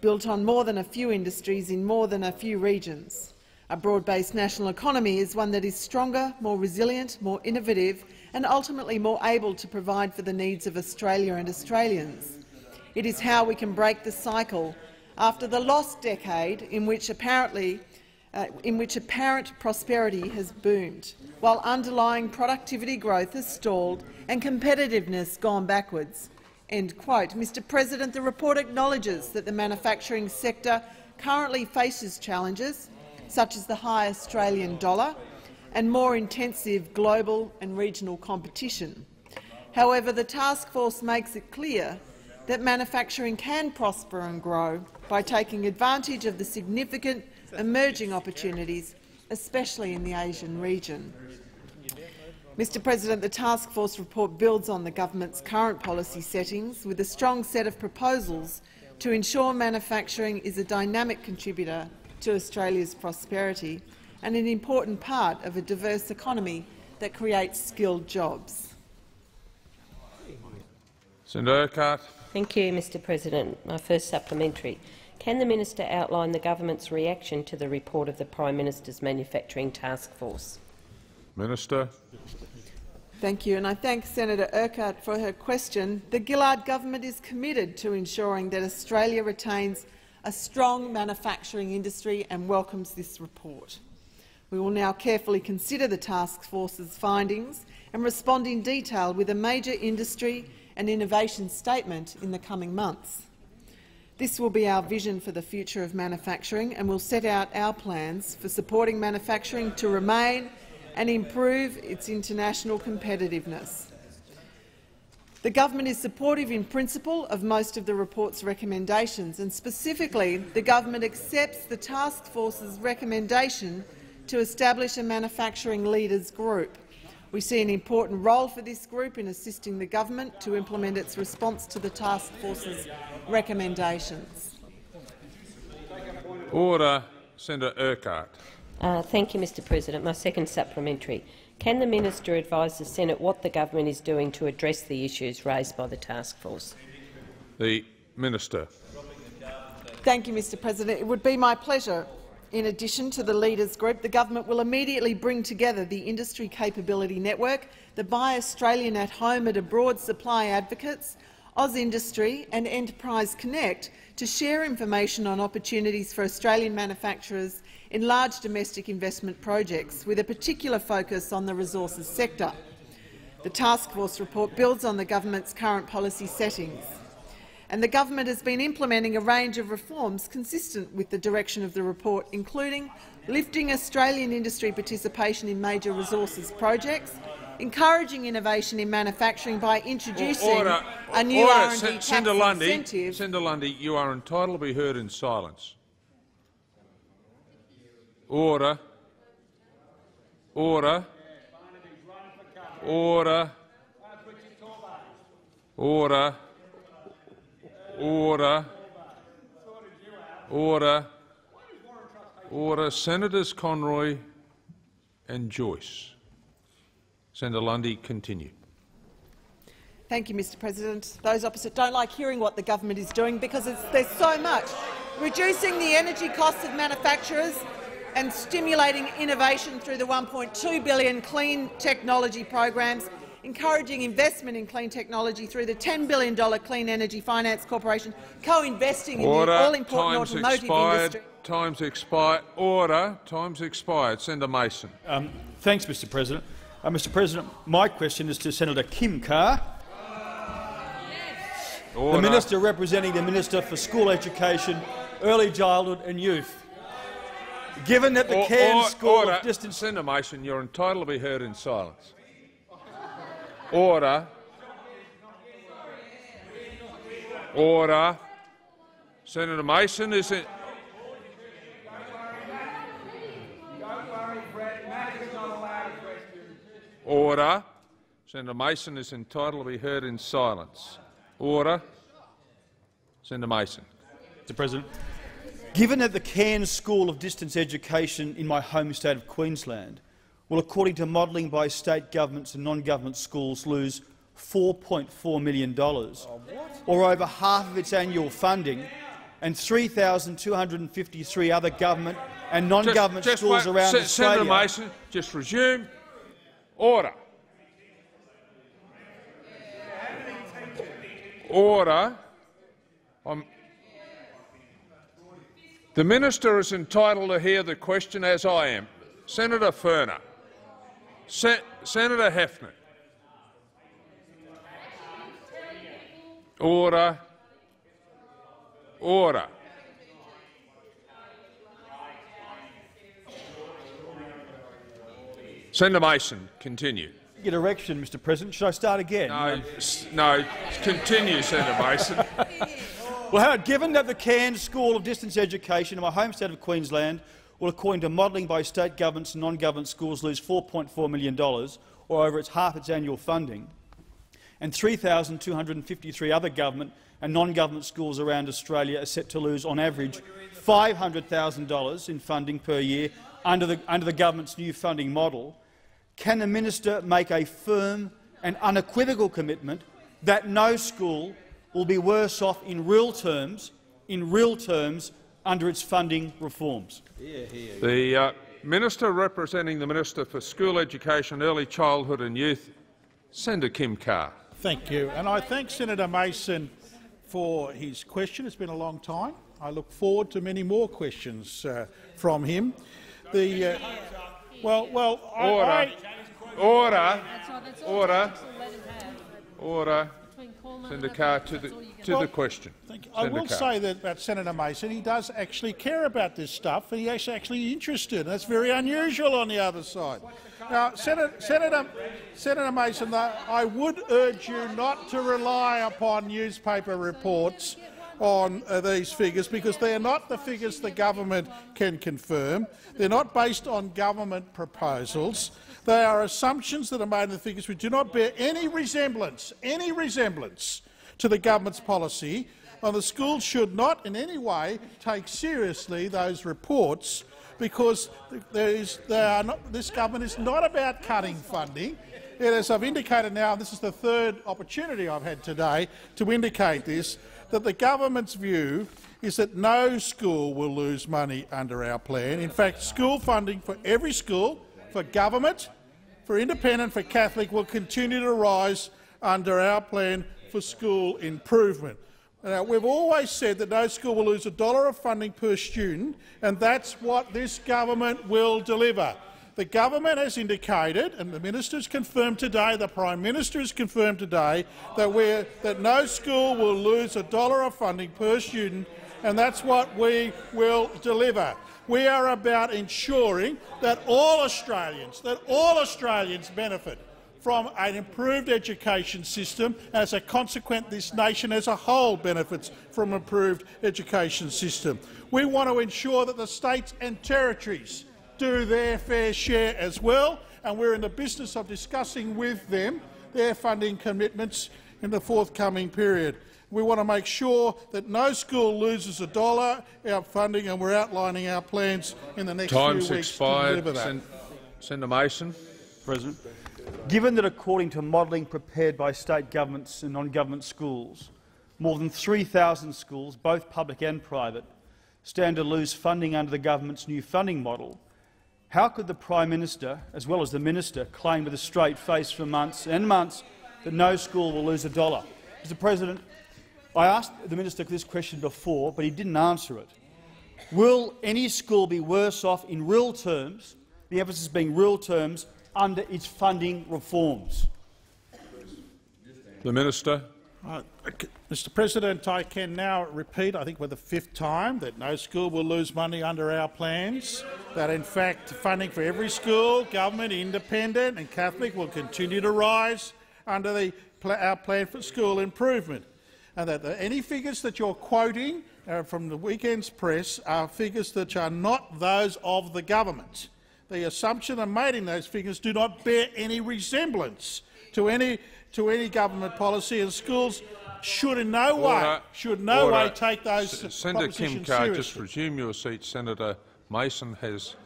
built on more than a few industries in more than a few regions. A broad-based national economy is one that is stronger, more resilient, more innovative and ultimately more able to provide for the needs of Australia and Australians. It is how we can break the cycle after the lost decade in which apparently Uh, in which apparent prosperity has boomed, while underlying productivity growth has stalled and competitiveness gone backwards. End quote. Mister President, the report acknowledges that the manufacturing sector currently faces challenges such as the high Australian dollar and more intensive global and regional competition. However, the task force makes it clear that manufacturing can prosper and grow by taking advantage of the significant emerging opportunities, especially in the Asian region. Mister President, the task force report builds on the government's current policy settings with a strong set of proposals to ensure manufacturing is a dynamic contributor to Australia's prosperity and an important part of a diverse economy that creates skilled jobs. Senator Urquhart. Thank you, Mister President. My first supplementary. Can the minister outline the government's reaction to the report of the Prime Minister's Manufacturing Task Force? Minister. Thank you, and I thank Senator Urquhart for her question. The Gillard government is committed to ensuring that Australia retains a strong manufacturing industry and welcomes this report. We will now carefully consider the task force's findings and respond in detail with a major industry and innovation statement in the coming months. This will be our vision for the future of manufacturing and will set out our plans for supporting manufacturing to remain and improve its international competitiveness. The government is supportive in principle of most of the report's recommendations, and specifically the government accepts the task force's recommendation to establish a manufacturing leaders group. We see an important role for this group in assisting the government to implement its response to the task force's recommendations. Order, Senator Urquhart. Uh, thank you, Mr President. My second supplementary. Can the minister advise the Senate what the government is doing to address the issues raised by the task force? The minister. Thank you, Mr President. It would be my pleasure. In addition to the Leaders Group, the government will immediately bring together the Industry Capability Network, the Buy Australian at Home and Abroad Supply Advocates, AusIndustry and Enterprise Connect to share information on opportunities for Australian manufacturers in large domestic investment projects, with a particular focus on the resources sector. The task force report builds on the government's current policy settings, and the government has been implementing a range of reforms consistent with the direction of the report, including lifting Australian industry participation in major resources projects, encouraging innovation in manufacturing by introducing Order. a new R and D tax Senator Lundy, incentive. Senator Lundy, you are entitled to be heard in silence. Order. Order. Order. Order. Order. Order. Order. Senators Conroy and Joyce. Senator Lundy, continue. Thank you, Mr President. Those opposite don't like hearing what the government is doing because it's, there's so much. Reducing the energy costs of manufacturers and stimulating innovation through the one point two billion dollars clean technology programs, encouraging investment in clean technology through the ten billion dollar Clean Energy Finance Corporation, co-investing in the all-important automotive expired. industry. Time's expired. Order. Time's expired. Senator Mason. Um, thanks, Mr President. Uh, Mr President, my question is to Senator Kim Carr, Order. the minister representing the Minister for School Education, Early Childhood and Youth. Given that the Cairns School order. of Distance— Senator Mason, you're entitled to be heard in silence. Order. Order. Senator Mason is in. Order. Senator Mason is entitled to be heard in silence. Order. Senator Mason. Mister President, given that the Cairns School of Distance Education in my home state of Queensland will, according to modelling by state governments and non-government schools, lose four point four million dollars, or over half of its annual funding, and three thousand two hundred fifty-three other government and non-government schools wait. around Australia. Senator Mason, just resume. Order. Order. I'm the minister is entitled to hear the question, as I am. Senator Ferner. Se Senator Hefner. Order. Order. Senator Mason, continue. Get erection, Mister President. Should I start again? No, no. Continue, Senator Mason. Well, Howard, given that the Cairns School of Distance Education in my home state of Queensland will, according to modelling by state governments and non-government schools, lose four point four million dollars, or over its half its annual funding, and three thousand two hundred fifty-three other government and non-government schools around Australia are set to lose, on average, five hundred thousand dollars in funding per year under the, under the government's new funding model, can the minister make a firm and unequivocal commitment that no school will be worse off in real terms, in real terms, under its funding reforms? The uh, minister representing the Minister for School Education, Early Childhood and Youth, Senator Kim Carr. Thank you, and I thank Senator Mason for his question. It's been a long time. I look forward to many more questions uh, from him. The uh, well, well, order, I, I, order, order, order. Senator Carr, to the, to well, the question. Thank you. I will Carr. say that about Senator Mason, he does actually care about this stuff, and he is actually interested. That's very unusual on the other side. Now, Senator, Senator, Senator Mason, though, I would urge you not to rely upon newspaper reports on uh, these figures, because they are not the figures the government can confirm. They're not based on government proposals. They are assumptions that are made in the figures which do not bear any resemblance, any resemblance to the government's policy. And the school should not in any way take seriously those reports, because there is, they are not, this government is not about cutting funding. And as I've indicated now, and this is the third opportunity I've had today to indicate this, that the government's view is that no school will lose money under our plan. In fact, school funding for every school, for government, for independent, for Catholic, will continue to rise under our plan for school improvement. Now, we've always said that no school will lose a dollar of funding per student, and that's what this government will deliver. The government has indicated, and the minister has confirmed today, the Prime Minister has confirmed today, that, we're, that no school will lose a dollar of funding per student, and that's what we will deliver. We are about ensuring that all Australians, that all Australians benefit from an improved education system. As a consequence, this nation as a whole benefits from an improved education system. We want to ensure that the states and territories do their fair share as well, and we're in the business of discussing with them their funding commitments in the forthcoming period. We want to make sure that no school loses a dollar of funding, and we're outlining our plans in the next Time's few weeks expired. to deliver that. Sen Senator Mason. President. Given that, according to modelling prepared by state governments and non-government schools, more than three thousand schools, both public and private, stand to lose funding under the government's new funding model, how could the Prime Minister, as well as the Minister, claim with a straight face for months and months that no school will lose a dollar? Mister President, I asked the Minister this question before, but he didn't answer it. Will any school be worse off in real terms, the emphasis being real terms, under its funding reforms? The Minister. Uh, Mister President, I can now repeat, I think for the fifth time, that no school will lose money under our plans, that in fact funding for every school, government, independent and Catholic will continue to rise under the, our plan for school improvement, and that the, any figures that you're quoting uh, from the weekend's press are figures that are not those of the government. The assumption made in those figures do not bear any resemblance to any to any government policy, and schools should in no Order. way should no Order. way take those S Senator propositions Kim Carr, seriously. Just resume your seat. Senator Mason has.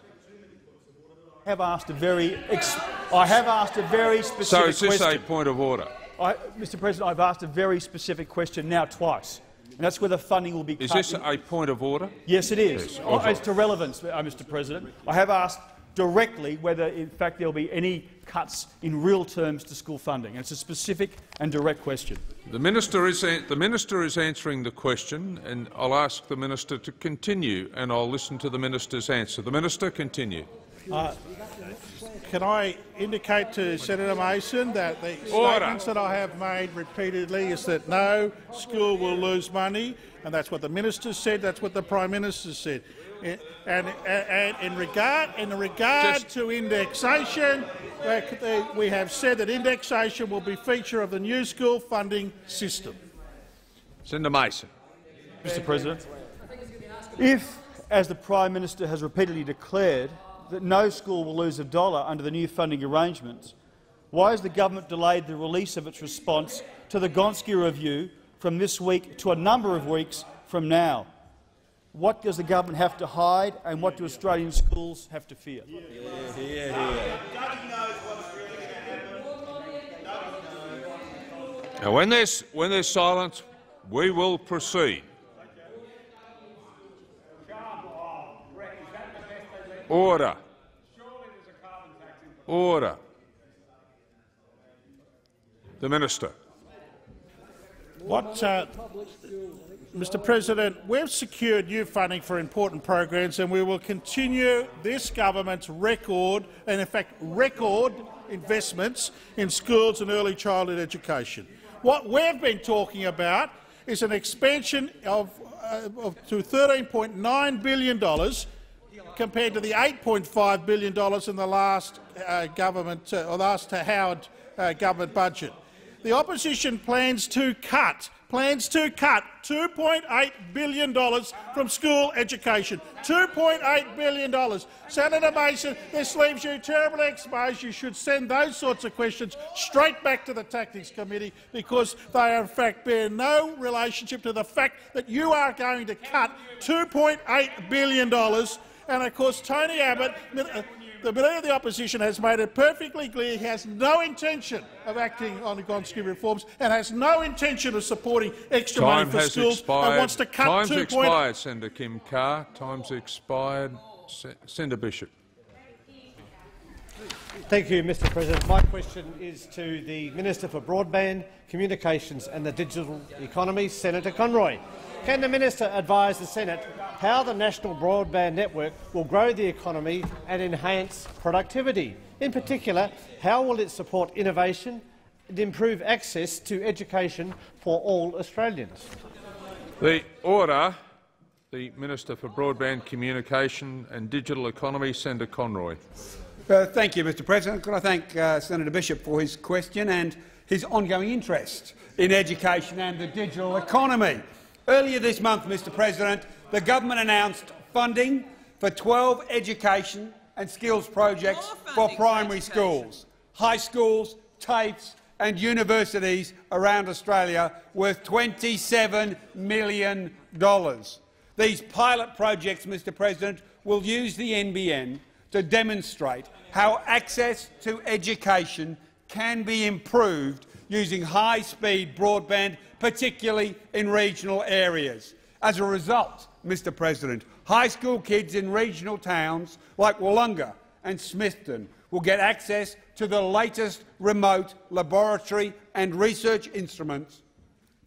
I have asked a very. Ex I have asked a very specific. So is this question. a point of order, I, Mister President? I've asked a very specific question now twice, and that's whether funding will be. Is cut this a point of order? Yes, it is. Yes, oh, it's to relevance, Mister President. I have asked directly whether, in fact, there will be any cuts in real terms to school funding. And it's a specific and direct question. The minister is the minister is answering the question, and I'll ask the minister to continue, and I'll listen to the minister's answer. The minister, continue. Uh, can I indicate to Senator Mason that the Order. statements that I have made repeatedly is that no school will lose money, and that's what the minister said. That's what the Prime Minister said. And, and, and in regard, in regard Just to indexation, we have said that indexation will be a feature of the new school funding system. Senator Mason. Mister President, if, as the Prime Minister has repeatedly declared, that no school will lose a dollar under the new funding arrangements, why has the government delayed the release of its response to the Gonski review from this week to a number of weeks from now? What does the government have to hide, and what do Australian schools have to fear? Yeah, yeah, yeah. Now, when there's, when there's silence, we will proceed. Order. Order. The Minister. What, uh, Mister President, we've secured new funding for important programs, and we will continue this government's record and, in fact, record investments in schools and early childhood education. What we've been talking about is an expansion of, uh, of to thirteen point nine billion dollars compared to the eight point five billion dollars in the last uh, government uh, or last Howard uh, government budget. The opposition plans to cut plans to cut two point eight billion dollars from school education. two point eight billion dollars. Senator Mason, this leaves you terribly exposed. You should send those sorts of questions straight back to the Tactics Committee, because they, in fact, bear no relationship to the fact that you are going to cut two point eight billion dollars. And of course, Tony Abbott, the Leader of the Opposition, has made it perfectly clear he has no intention of acting on the Gonski reforms and has no intention of supporting extra money for schools and wants to cut Time's expired, Senator Kim Carr. Time's expired. Senator Bishop. Thank you, Mister President. My question is to the Minister for Broadband, Communications and the Digital Economy, Senator Conroy. Can the Minister advise the Senate how the national broadband network will grow the economy and enhance productivity? In particular, how will it support innovation and improve access to education for all Australians? The order, the Minister for Broadband, Communication and Digital Economy, Senator Conroy. Uh, thank you, Mister President. Could I thank uh, Senator Bishop for his question and his ongoing interest in education and the digital economy. Earlier this month, Mister President, the government announced funding for twelve education and skills projects for primary schools, high schools, TAFEs and universities around Australia worth twenty-seven million dollars. These pilot projects, Mister President, will use the N B N to demonstrate how access to education can be improved using high-speed broadband, particularly in regional areas. As a result, Mister President, high school kids in regional towns like Wollonga and Smithton will get access to the latest remote laboratory and research instruments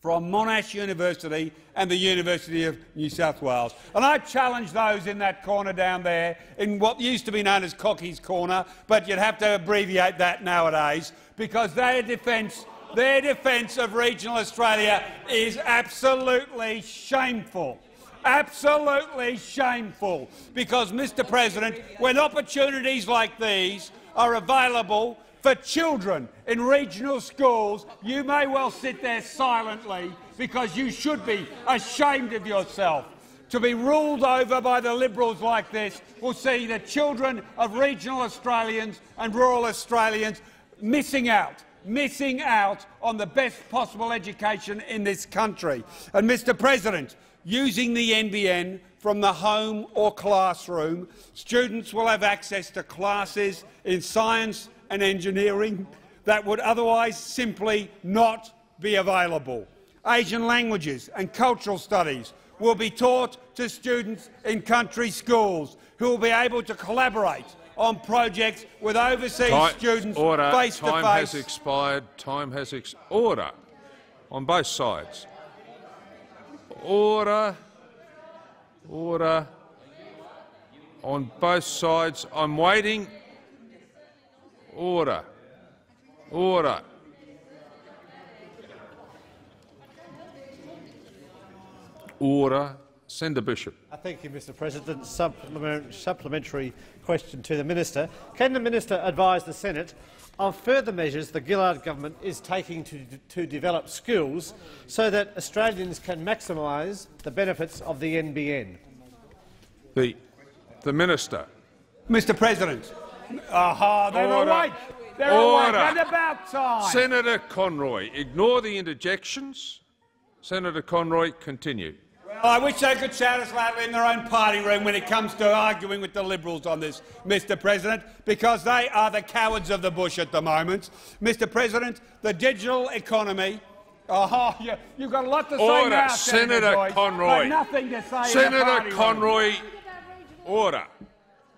from Monash University and the University of New South Wales. And I challenge those in that corner down there, in what used to be known as Cocky's Corner, but you'd have to abbreviate that nowadays, because their defence their defence of regional Australia is absolutely shameful. Absolutely shameful. Because, Mister President, when opportunities like these are available for children in regional schools, you may well sit there silently, because you should be ashamed of yourself. To be ruled over by the Liberals like this will see the children of regional Australians and rural Australians missing out, missing out on the best possible education in this country. And, Mister President, using the N B N from the home or classroom, students will have access to classes in science and engineering that would otherwise simply not be available. Asian languages and cultural studies will be taught to students in country schools, who will be able to collaborate on projects with overseas Time, students order. face Time to face. Time has expired. Time has ex order on both sides. Order, order on both sides. I'm waiting. Order. Order. Order. Senator Bishop. Thank you, Mister President. Supplementary question to the Minister. Can the Minister advise the Senate of further measures the Gillard government is taking to, to develop skills so that Australians can maximise the benefits of the N B N? The, the Minister. Mister President. Aha, they're Order. awake. They're Order. awake. And about time. Senator Conroy, ignore the interjections. Senator Conroy, continue. Well, I wish they could shout us loudly in their own party room when it comes to arguing with the Liberals on this, Mister President, because they are the cowards of the bush at the moment. Mister President, the digital economy. Oh, yeah, you've got a lot to Order. say now, Senator, Senator Conroy. But nothing to say Senator in the party Conroy. Room. Order.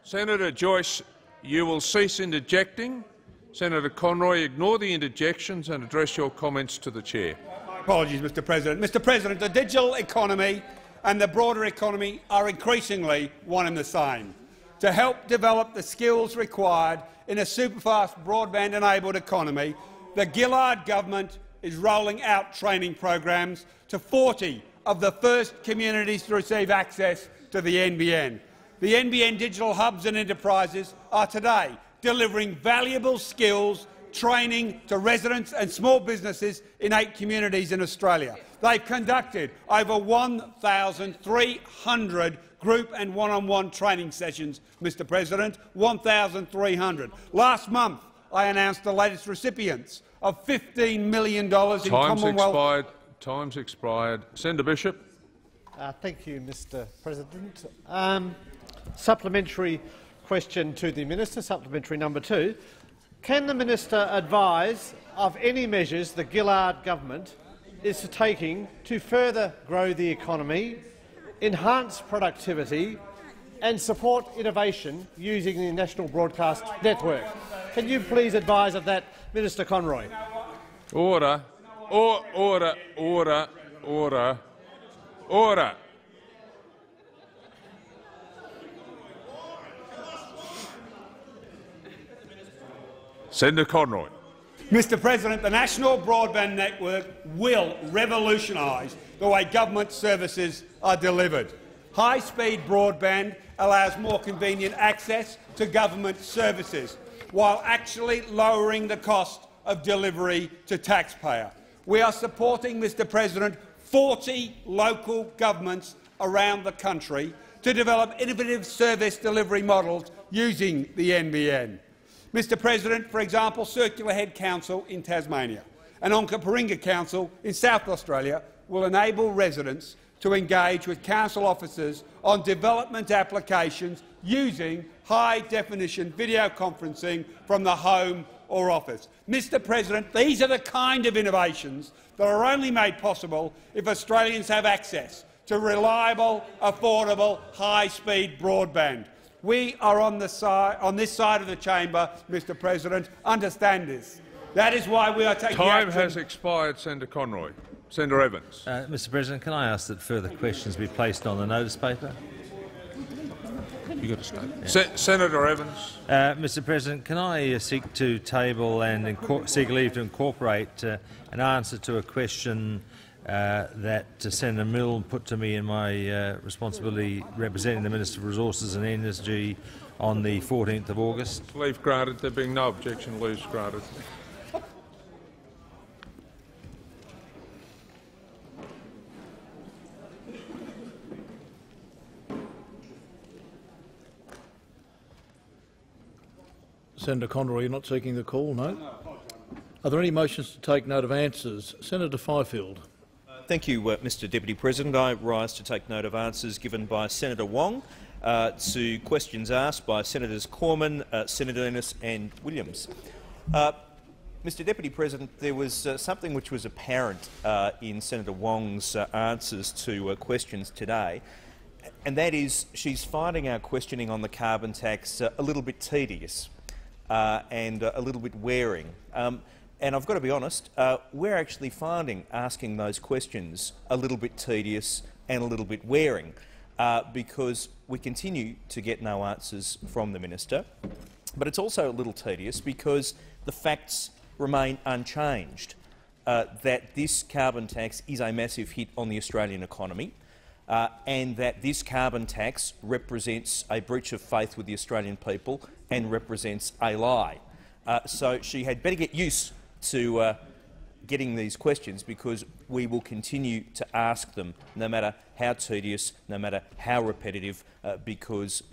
Senator Joyce. You will cease interjecting. Senator Conroy, ignore the interjections and address your comments to the chair. Apologies, Mister President. Mister President, the digital economy and the broader economy are increasingly one and the same. To help develop the skills required in a superfast broadband-enabled economy, the Gillard government is rolling out training programs to forty of the first communities to receive access to the N B N. The N B N digital hubs and enterprises are today delivering valuable skills training to residents and small businesses in eight communities in Australia. They've conducted over one thousand three hundred group and one-on-one training sessions, Mister President, one thousand three hundred. Last month, I announced the latest recipients of fifteen million dollars in Time's Commonwealth— expired. Time's expired. Senator Bishop. Uh, thank you, Mister President. Um, supplementary question to the Minister, supplementary number two. Can the minister advise of any measures the Gillard government is taking to further grow the economy, enhance productivity and support innovation using the National Broadcast Network? Can you please advise of that, Minister Conroy? Order. Or, order. Order. Order. Order. Senator Conroy. Mister President, the National Broadband Network will revolutionise the way government services are delivered. High-speed broadband allows more convenient access to government services, while actually lowering the cost of delivery to taxpayer. We are supporting, Mister President, forty local governments around the country to develop innovative service delivery models using the N B N. Mister President, for example, Circular Head Council in Tasmania and Onkaparinga Council in South Australia will enable residents to engage with council officers on development applications using high-definition video conferencing from the home or office. Mister President, these are the kind of innovations that are only made possible if Australians have access to reliable, affordable, high-speed broadband. We are on, the side, on this side of the chamber, Mister President. Understand this. That is why we are taking action. Time has expired, Senator Conroy. Senator Evans. Uh, Mr. President, can I ask that further questions be placed on the notice paper? You got to start. Yeah. Se Senator Evans. Uh, Mr. President, can I uh, seek to table and seek leave to incorporate uh, an answer to a question Uh, that uh, Senator Milne put to me in my uh, responsibility representing the Minister for Resources and Energy on the fourteenth of August. Leave granted. There being no objection, leave granted. Senator Conroy, you're not seeking the call, no? Are there any motions to take note of answers? Senator Fifield. Thank you, uh, Mister Deputy President. I rise to take note of answers given by Senator Wong uh, to questions asked by Senators Cormann, uh, Senator Ennis and Williams. Uh, Mr. Deputy President, there was uh, something which was apparent uh, in Senator Wong's uh, answers to uh, questions today, and that is she's finding our questioning on the carbon tax uh, a little bit tedious uh, and uh, a little bit wearing. Um, And I've got to be honest, uh, we're actually finding asking those questions a little bit tedious and a little bit wearing uh, because we continue to get no answers from the minister. But it's also a little tedious because the facts remain unchanged, uh, that this carbon tax is a massive hit on the Australian economy uh, and that this carbon tax represents a breach of faith with the Australian people and represents a lie. Uh, so she had better get used to uh, getting these questions, because we will continue to ask them, no matter how tedious, no matter how repetitive, uh, because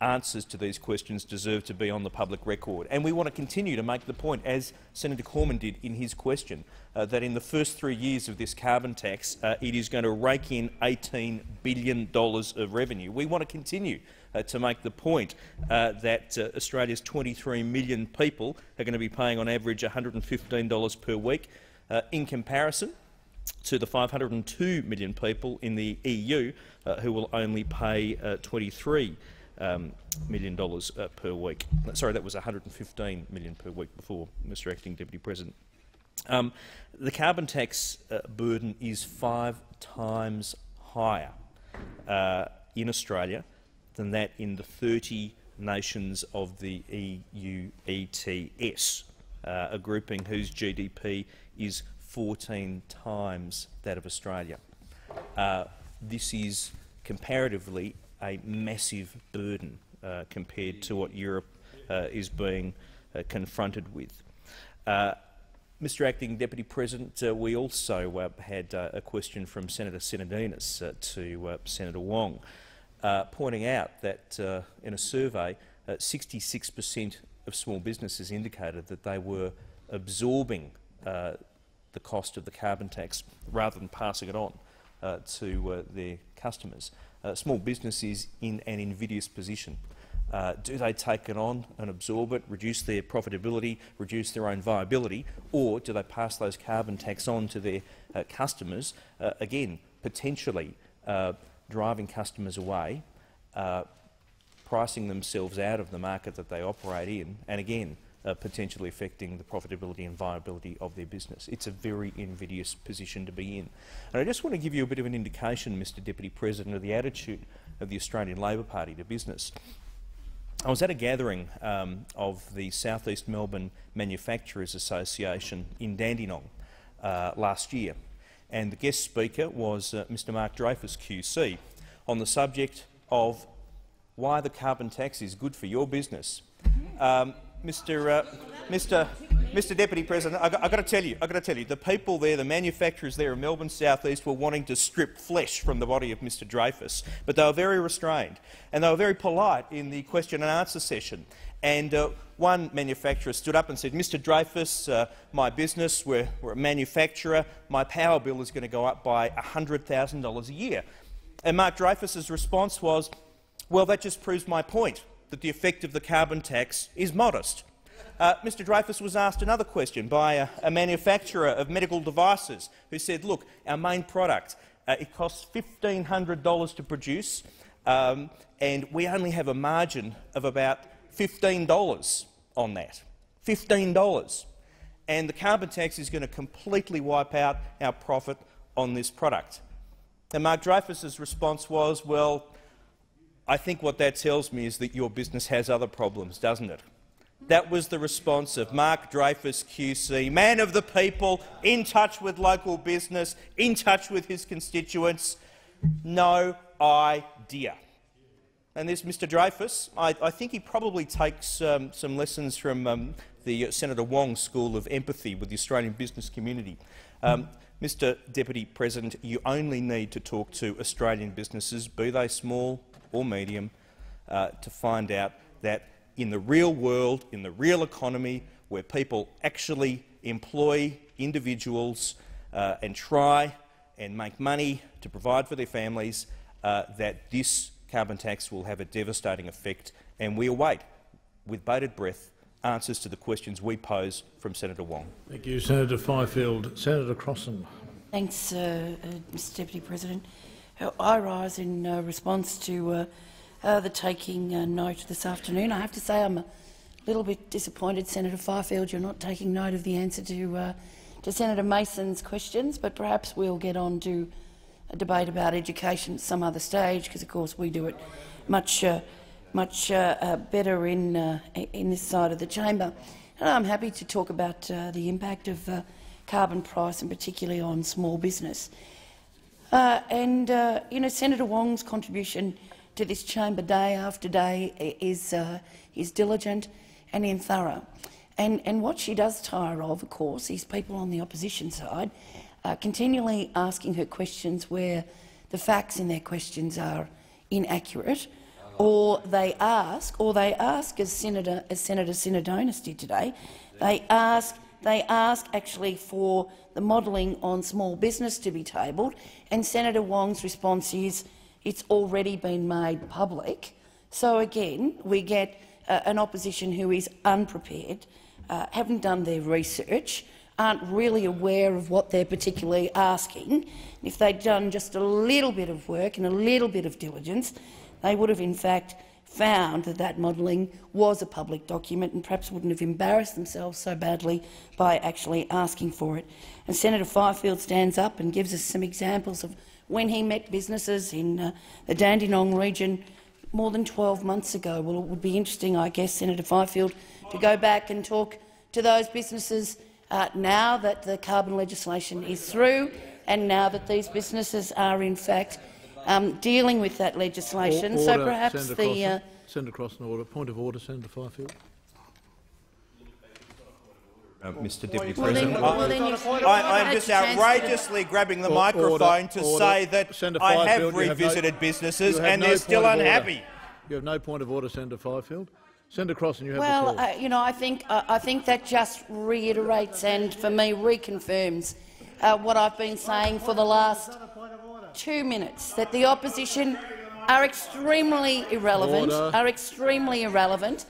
answers to these questions deserve to be on the public record. And we want to continue to make the point, as Senator Cormann did in his question, uh, that in the first three years of this carbon tax, uh, it is going to rake in eighteen billion dollars of revenue. We want to continue Uh, to make the point uh, that uh, Australia's twenty-three million people are going to be paying on average one hundred and fifteen dollars per week uh, in comparison to the five hundred and two million people in the E U uh, who will only pay uh, twenty-three um, million dollars uh, per week. Sorry, that was one hundred and fifteen million per week before, Mister Acting Deputy President. Um, the carbon tax uh, burden is five times higher uh, in Australia than that in the thirty nations of the E U E T S, uh, a grouping whose G D P is fourteen times that of Australia. Uh, this is comparatively a massive burden uh, compared to what Europe uh, is being uh, confronted with. Uh, Mister Acting Deputy President, uh, we also uh, had uh, a question from Senator Sinodinos uh, to uh, Senator Wong, uh, pointing out that uh, in a survey, sixty-six percent uh, of small businesses indicated that they were absorbing uh, the cost of the carbon tax rather than passing it on uh, to uh, their customers. Uh, small business is in an invidious position. Uh, do they take it on and absorb it, reduce their profitability, reduce their own viability, or do they pass those carbon tax on to their uh, customers, uh, again, potentially uh, driving customers away, uh, pricing themselves out of the market that they operate in, and again, Uh, potentially affecting the profitability and viability of their business. It's a very invidious position to be in. And I just want to give you a bit of an indication, Mister Deputy President, of the attitude of the Australian Labor Party to business. I was at a gathering um, of the South East Melbourne Manufacturers Association in Dandenong uh, last year, and the guest speaker was uh, Mister Mark Dreyfus Q C on the subject of why the carbon tax is good for your business. Um, Mr. Uh, Mr. Mr. Deputy President, I've got to tell you, I've got to tell you, the people there, the manufacturers there in Melbourne South East, were wanting to strip flesh from the body of Mister Dreyfus, but they were very restrained and they were very polite in the question and answer session. And uh, one manufacturer stood up and said, "Mister Dreyfus, uh, my business, we're, we're a manufacturer. My power bill is going to go up by one hundred thousand dollars a year." And Mark Dreyfus's response was, "Well, that just proves my point, that the effect of the carbon tax is modest." Uh, Mister Dreyfus was asked another question by a, a manufacturer of medical devices who said, "Look, our main product, uh, it costs fifteen hundred dollars to produce, um, and we only have a margin of about fifteen dollars on that. fifteen dollars. And the carbon tax is going to completely wipe out our profit on this product." And Mark Dreyfus's response was, "Well, I think what that tells me is that your business has other problems, doesn't it?" That was the response of Mark Dreyfus Q C, man of the people, in touch with local business, in touch with his constituents. No idea. And this Mister Dreyfus, I, I think he probably takes um, some lessons from um, the uh, Senator Wong School of Empathy with the Australian business community. Um, Mister Deputy President, you only need to talk to Australian businesses, be they small or medium, uh, to find out that in the real world, in the real economy, where people actually employ individuals uh, and try and make money to provide for their families, uh, that this carbon tax will have a devastating effect. And we await, with bated breath, answers to the questions we pose from Senator Wong. Thank you, Senator Fifield. Senator Crossan. Thanks, uh, uh, Mister Deputy President. I rise in uh, response to uh, uh, the taking uh, note this afternoon. I have to say I'm a little bit disappointed, Senator Fifield, you're not taking note of the answer to, uh, to Senator Mason's questions, but perhaps we'll get on to a debate about education at some other stage, because of course we do it much, uh, much uh, uh, better in, uh, in this side of the chamber. And I'm happy to talk about uh, the impact of uh, carbon price and particularly on small business. Uh, and uh, you know, Senator Wong's contribution to this chamber day after day is uh, is diligent and in thorough. And and what she does tire of, of course, is people on the opposition side uh, continually asking her questions where the facts in their questions are inaccurate, or they ask, or they ask as Senator as Senator Sinodinos did today, they ask. They ask actually for the modelling on small business to be tabled, and Senator Wong's response is it's already been made public. So again, we get uh, an opposition who is unprepared, uh, haven't done their research, aren't really aware of what they're particularly asking. And if they'd done just a little bit of work and a little bit of diligence, they would have in fact found that that modelling was a public document and perhaps wouldn't have embarrassed themselves so badly by actually asking for it. And Senator Fifield stands up and gives us some examples of when he met businesses in uh, the Dandenong region more than twelve months ago. Well, it would be interesting, I guess, Senator Fifield, to go back and talk to those businesses uh, now that the carbon legislation is through and now that these businesses are in fact um, dealing with that legislation. Order, so perhaps Senator the Cross, uh, Senator Cross in order. Point of order, Senator Fifield. Uh, Mister Deputy well, President, well, well, I am just outrageously grabbing the order, microphone to order. say that Senator I have Fifield, revisited have no, businesses and no they're still unhappy. You have no point of order, Senator Fifield. Senator Cross, and you have well, the floor. Well, uh, you know, I think uh, I think that just reiterates and, for me, reconfirms uh, what I've been saying for the last two minutes: that the opposition are extremely irrelevant, order. are extremely irrelevant,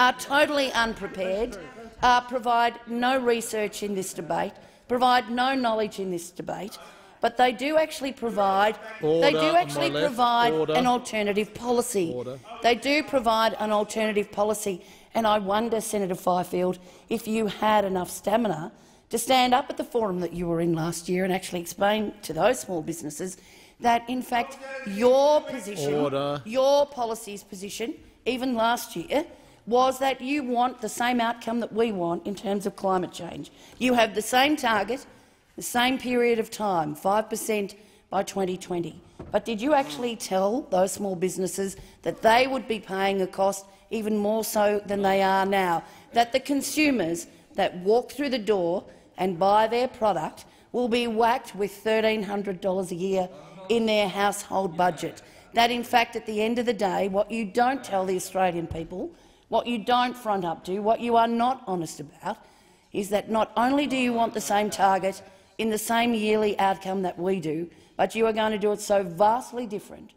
are totally unprepared. Uh, provide no research in this debate, provide no knowledge in this debate, but they do actually provide order, they do actually provide order. an alternative policy. Order. They do provide an alternative policy, and I wonder, Senator Fifield, if you had enough stamina to stand up at the forum that you were in last year and actually explain to those small businesses that, in fact, your position, order. your policy's position, even last year, was that you want the same outcome that we want in terms of climate change. You have the same target, the same period of time, five per cent by twenty twenty. But did you actually tell those small businesses that they would be paying a cost even more so than they are now, that the consumers that walk through the door and buy their product will be whacked with one thousand three hundred dollars a year in their household budget? That, in fact, at the end of the day, what you don't tell the Australian people, what you don't front up to, what you are not honest about, is that not only do you want the same target in the same yearly outcome that we do, but you are going to do it so vastly different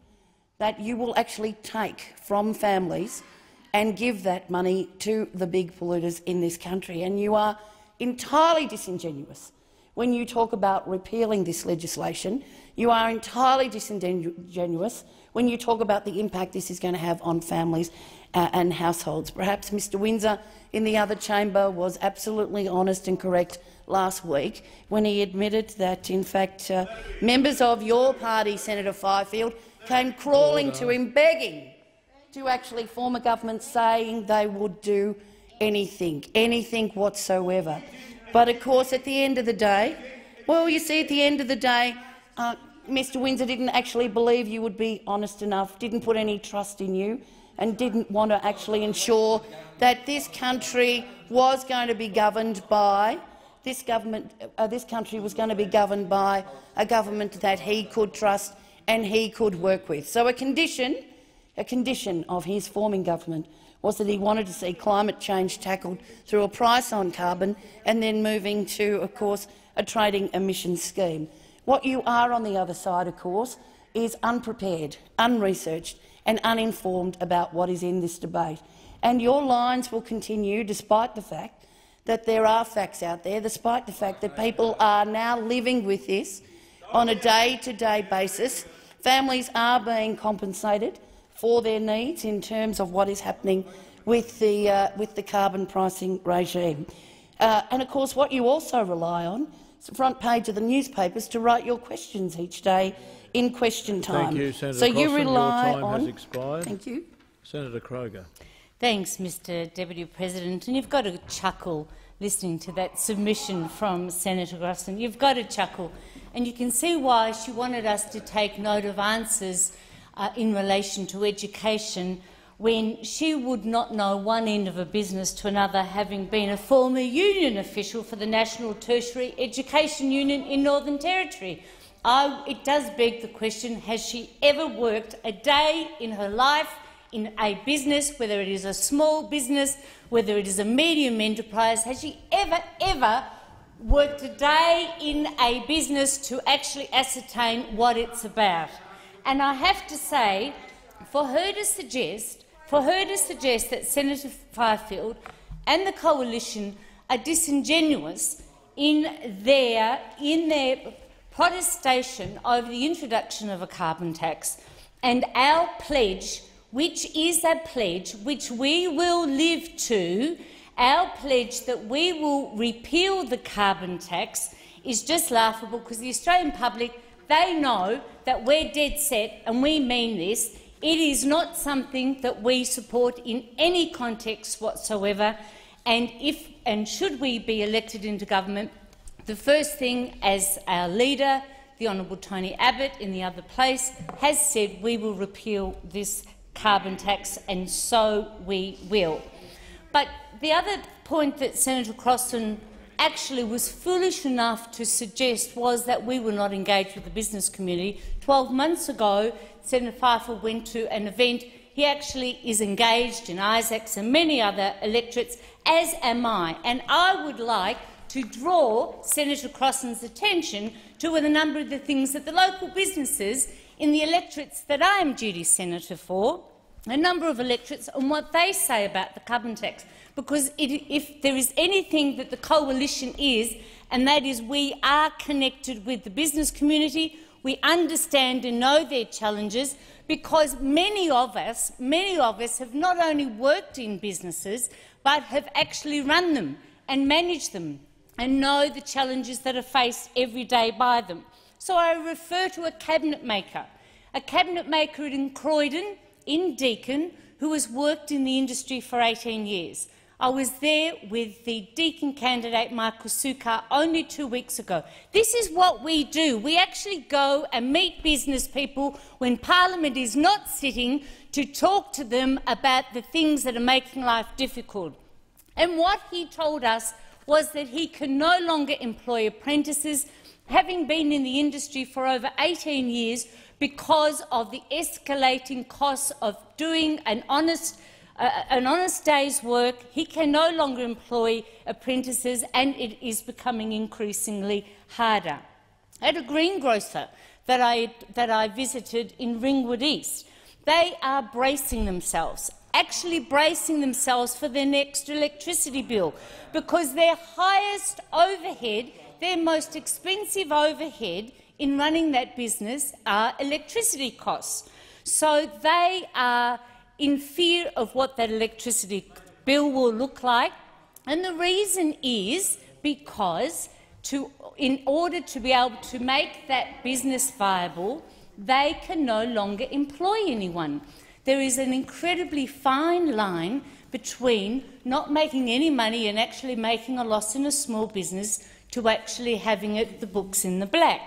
that you will actually take from families and give that money to the big polluters in this country. And you are entirely disingenuous when you talk about repealing this legislation. You are entirely disingenuous when you talk about the impact this is going to have on families and households. Perhaps Mister Windsor in the other chamber was absolutely honest and correct last week when he admitted that, in fact, uh, members of your party, Senator Fifield, came crawling order. to him, begging to actually form a government, saying they would do anything, anything whatsoever. But, of course, at the end of the day, well, you see, at the end of the day, uh, Mister Windsor didn't actually believe you would be honest enough, didn't put any trust in you, and didn't want to actually ensure that this country was going to be governed by this government. Uh, this country was going to be governed by a government that he could trust and he could work with. So a condition, a condition of his forming government was that he wanted to see climate change tackled through a price on carbon and then moving to, of course, a trading emissions scheme. What you are on the other side, of course, is unprepared, unresearched, and uninformed about what is in this debate. And your lines will continue despite the fact that there are facts out there, despite the fact that people are now living with this on a day-to-day basis. Families are being compensated for their needs in terms of what is happening with the, uh, with the carbon pricing regime. Uh, and of course what you also rely on is the front page of the newspapers to write your questions each day in question time. Thank you, Senator so Cross, you rely your time on... has expired. Thank you. Senator Kroger. Thanks, Mister Deputy President. And you've got to chuckle listening to that submission from Senator Cross. You've got to chuckle. And you can see why she wanted us to take note of answers uh, in relation to education when she would not know one end of a business to another, having been a former union official for the National Tertiary Education Union in Northern Territory. I, it does beg the question, has she ever worked a day in her life in a business, whether it is a small business, whether it is a medium enterprise, has she ever, ever worked a day in a business to actually ascertain what it's about? And I have to say, for her to suggest, for her to suggest that Senator Fifield and the coalition are disingenuous in their, in their protestation over the introduction of a carbon tax and our pledge, which is a pledge which we will live to, our pledge that we will repeal the carbon tax, is just laughable because the Australian public, they know that we're dead set and we mean this. It is not something that we support in any context whatsoever. And if and should we be elected into government, the first thing, as our leader, the Honourable Tony Abbott, in the other place, has said, we will repeal this carbon tax, and so we will. But the other point that Senator Crossan actually was foolish enough to suggest was that we were not engaged with the business community. Twelve months ago, Senator Pfeiffer went to an event. He actually is engaged in Isaacs and many other electorates, as am I. And I would like to draw Senator Crossan's attention to a number of the things that the local businesses in the electorates that I am duty senator for, a number of electorates, and what they say about the carbon tax. Because it, if there is anything that the coalition is, and that is we are connected with the business community, we understand and know their challenges, because many of us, many of us have not only worked in businesses, but have actually run them and managed them, and know the challenges that are faced every day by them. So I refer to a cabinet maker, a cabinet maker in Croydon, in Deakin, who has worked in the industry for eighteen years. I was there with the Deakin candidate, Michael Sukar, only two weeks ago. This is what we do. We actually go and meet business people when Parliament is not sitting to talk to them about the things that are making life difficult. And what he told us was that he can no longer employ apprentices, having been in the industry for over eighteen years, because of the escalating costs of doing an honest, uh, an honest day's work. He can no longer employ apprentices, and it is becoming increasingly harder. At a greengrocer that I, that I visited in Ringwood East, they are bracing themselves. Actually bracing themselves for their next electricity bill, because their highest overhead, their most expensive overhead in running that business are electricity costs. So they are in fear of what that electricity bill will look like, and the reason is because to, in order to be able to make that business viable, they can no longer employ anyone. There is an incredibly fine line between not making any money and actually making a loss in a small business to actually having it, the books in the black.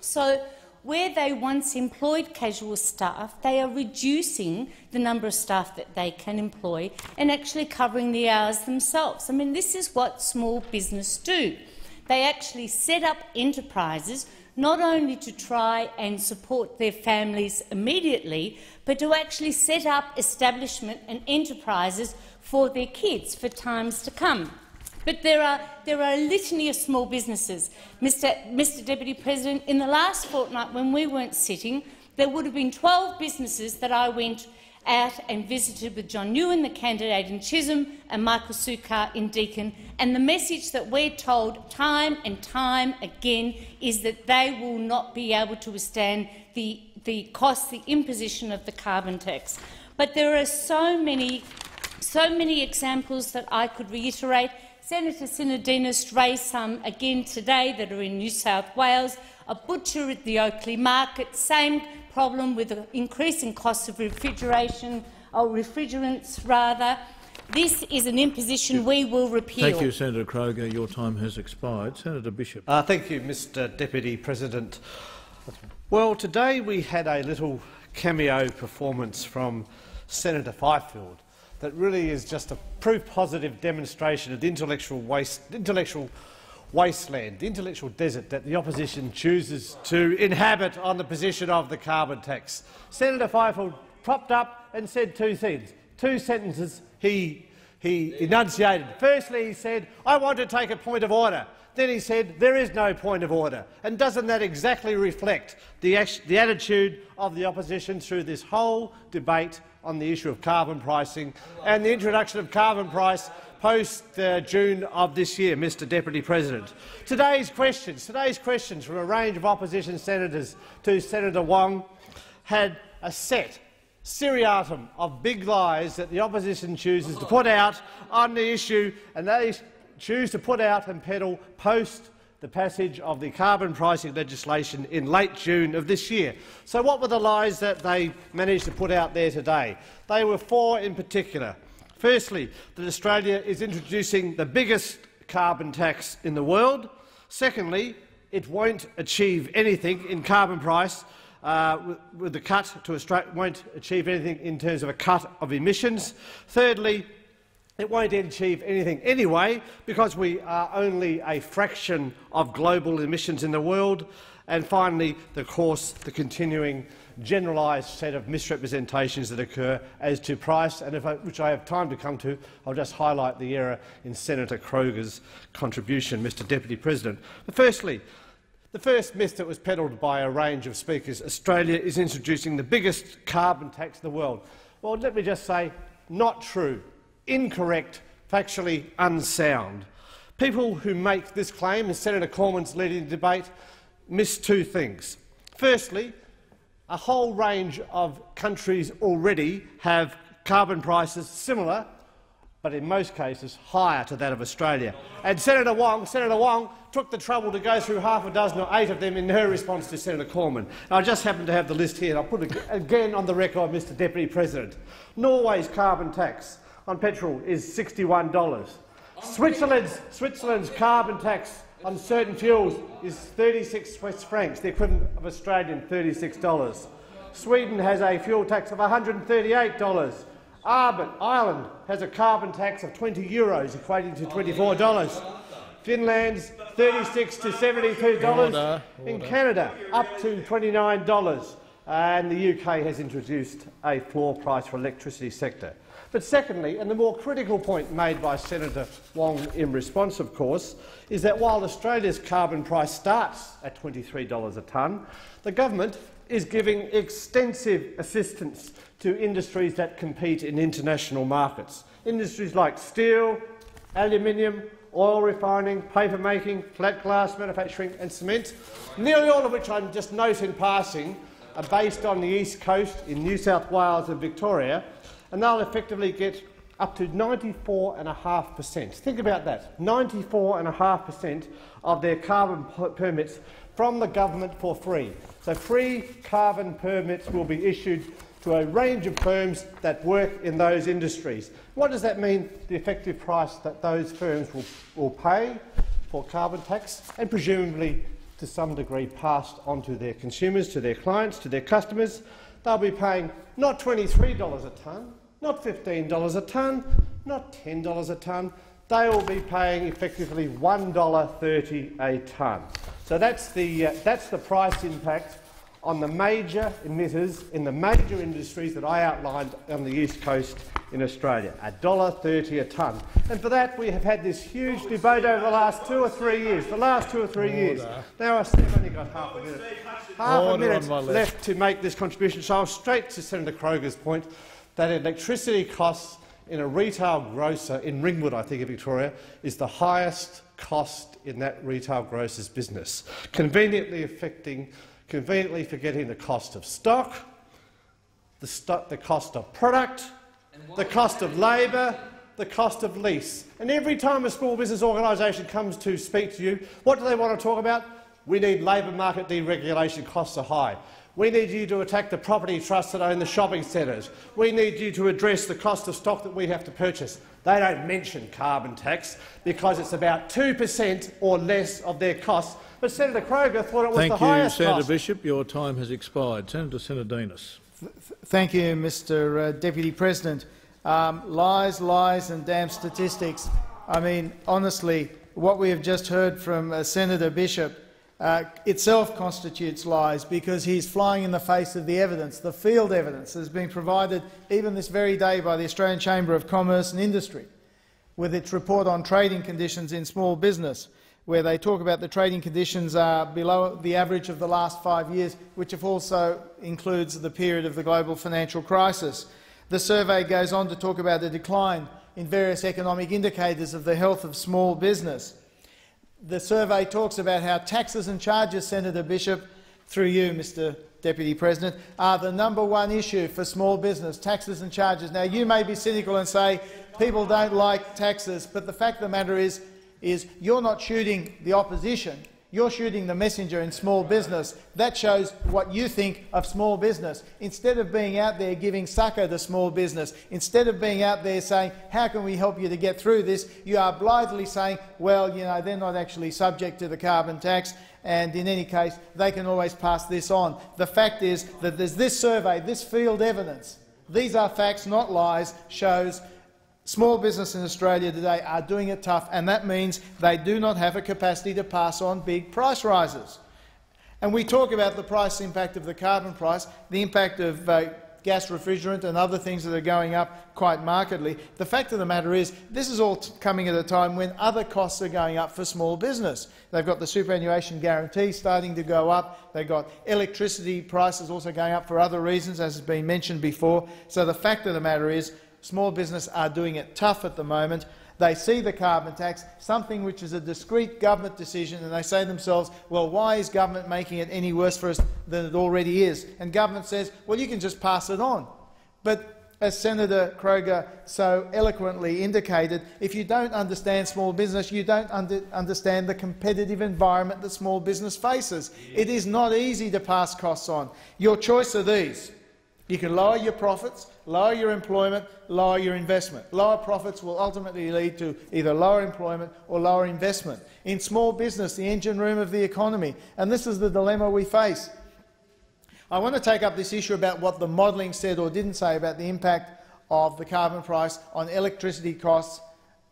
So where they once employed casual staff, they are reducing the number of staff that they can employ and actually covering the hours themselves. I mean, this is what small business do. They actually set up enterprises, not only to try and support their families immediately, but to actually set up establishment and enterprises for their kids for times to come. But there are, there are a litany of small businesses. Mister Mister Deputy President, in the last fortnight when we weren't sitting, there would have been twelve businesses that I went out and visited with John Newman, the candidate in Chisholm, and Michael Sukar in Deakin, and the message that we're told time and time again is that they will not be able to withstand the, the cost, the imposition of the carbon tax. But there are so many, so many examples that I could reiterate. Senator Sinodinos raised some again today that are in New South Wales. A butcher at the Oakley market, same problem with the increasing cost of refrigeration, or refrigerants rather. This is an imposition we will repeal. Thank you, Senator Kroger. Your time has expired. Senator Bishop. Uh, thank you, Mister Deputy President. Well, today we had a little cameo performance from Senator Fifield that really is just a proof positive demonstration of the intellectual waste, intellectual wasteland, the intellectual desert that the opposition chooses to inhabit on the position of the carbon tax. Senator Fifield propped up and said two things, two sentences he, he enunciated. Firstly, he said, I want to take a point of order. Then he said, there is no point of order. And doesn't that exactly reflect the, the attitude of the opposition through this whole debate on the issue of carbon pricing and the introduction of carbon price post uh, June of this year, Mister Deputy President? Today's questions, today's questions from a range of opposition senators to Senator Wong had a set seriatim of big lies that the opposition chooses to put out on the issue, and they choose to put out and peddle post the passage of the carbon pricing legislation in late June of this year. So what were the lies that they managed to put out there today? They were four in particular. Firstly, that Australia is introducing the biggest carbon tax in the world. Secondly, it won't achieve anything in carbon price uh, with, with the cut to Australia, won't achieve anything in terms of a cut of emissions. Thirdly, it won't achieve anything anyway because we are only a fraction of global emissions in the world. And finally, of course, the continuing generalised set of misrepresentations that occur as to price, and if I, which I have time to come to, I'll just highlight the error in Senator Kroger's contribution, Mister Deputy President. But firstly, the first myth that was peddled by a range of speakers, Australia is introducing the biggest carbon tax in the world. Well, let me just say, not true, incorrect, factually unsound. People who make this claim, as Senator Cormann's leading the debate, miss two things. Firstly, a whole range of countries already have carbon prices similar, but in most cases higher to that of Australia. And Senator Wong, Senator Wong took the trouble to go through half a dozen or eight of them in her response to Senator Cormann. I just happen to have the list here, and I'll put it again on the record, Mister Deputy President. Norway's carbon tax on petrol is sixty-one dollars. Switzerland's, Switzerland's carbon tax on certain fuels is thirty-six Swiss francs, the equivalent of Australian thirty-six dollars. Sweden has a fuel tax of one hundred thirty-eight dollars. Ireland has a carbon tax of twenty euros, equating to twenty-four dollars. Finland's thirty-six to seventy-two dollars. In Canada, up to twenty-nine dollars. And the U K has introduced a floor price for electricity sector. But secondly, and the more critical point made by Senator Wong in response, of course, is that while Australia's carbon price starts at twenty-three dollars a tonne, the government is giving extensive assistance to industries that compete in international markets. Industries like steel, aluminium, oil refining, paper making, flat glass manufacturing and cement, nearly all of which I just note in passing are based on the East Coast in New South Wales and Victoria, and they'll effectively get up to ninety-four point five per cent. Think about that, ninety-four point five per cent of their carbon permits from the government for free. So free carbon permits will be issued to a range of firms that work in those industries. What does that mean, the effective price that those firms will, will pay for carbon tax and presumably to some degree passed on to their consumers, to their clients, to their customers? They'll be paying not twenty-three dollars a tonne, not fifteen dollars a tonne, not ten dollars a tonne. They will be paying effectively one dollar thirty a tonne. So that's the, uh, that's the price impact on the major emitters in the major industries that I outlined on the East Coast in Australia, one dollar thirty a tonne. And for that we have had this huge debate over the last two or three years, the last two or three Order. years. Now I've only got half a minute, half a minute left to make this contribution, so I'll straight to Senator Kroger's point that electricity costs in a retail grocer in Ringwood, I think, in Victoria, is the highest cost in that retail grocer's business, conveniently affecting Conveniently forgetting the cost of stock, the, st the cost of product, the cost of labour, the cost of lease. And every time a small business organisation comes to speak to you, what do they want to talk about? We need labour market deregulation, costs are high. We need you to attack the property trusts that own the shopping centres. We need you to address the cost of stock that we have to purchase. They don't mention carbon tax because it's about two per cent or less of their costs. But Senator Kroger thought it was Thank the you, highest Senator cost. Bishop, your time has expired. Senator Senadinos. Th thank you, Mister Deputy President. Um, lies, lies, and damn statistics. I mean, honestly, what we have just heard from uh, Senator Bishop uh, itself constitutes lies because he's flying in the face of the evidence, the field evidence that has been provided even this very day by the Australian Chamber of Commerce and Industry, with its report on trading conditions in small business, where they talk about the trading conditions are below the average of the last five years, which also includes the period of the global financial crisis. The survey goes on to talk about the decline in various economic indicators of the health of small business. The survey talks about how taxes and charges, Senator Bishop, through you, Mister Deputy President, are the number one issue for small business, taxes and charges. Now, you may be cynical and say people don't like taxes, but the fact of the matter is is you're not shooting the opposition, You're shooting the messenger in small business. That shows what you think of small business. Instead of being out there giving succour to small business, instead of being out there saying, how can we help you to get through this, you are blithely saying, well, you know, they're not actually subject to the carbon tax, and in any case, they can always pass this on. The fact is that there's this survey, this field evidence, these are facts, not lies, shows small business in Australia today are doing it tough, and that means they do not have a capacity to pass on big price rises. And we talk about the price impact of the carbon price, the impact of uh, gas refrigerant and other things that are going up quite markedly. The fact of the matter is this is all coming at a time when other costs are going up for small business. They've got the superannuation guarantee starting to go up. They've got electricity prices also going up for other reasons, as has been mentioned before. So the fact of the matter is small business are doing it tough at the moment. They see the carbon tax, something which is a discrete government decision, and they say to themselves, well, why is government making it any worse for us than it already is? And government says, well, you can just pass it on. But as Senator Kroger so eloquently indicated, if you don't understand small business, you don't under understand the competitive environment that small business faces. It is not easy to pass costs on. Your choice are these. You can lower your profits, lower your employment, lower your investment. Lower profits will ultimately lead to either lower employment or lower investment. In small business, the engine room of the economy, and this is the dilemma we face. I want to take up this issue about what the modelling said or didn't say about the impact of the carbon price on electricity costs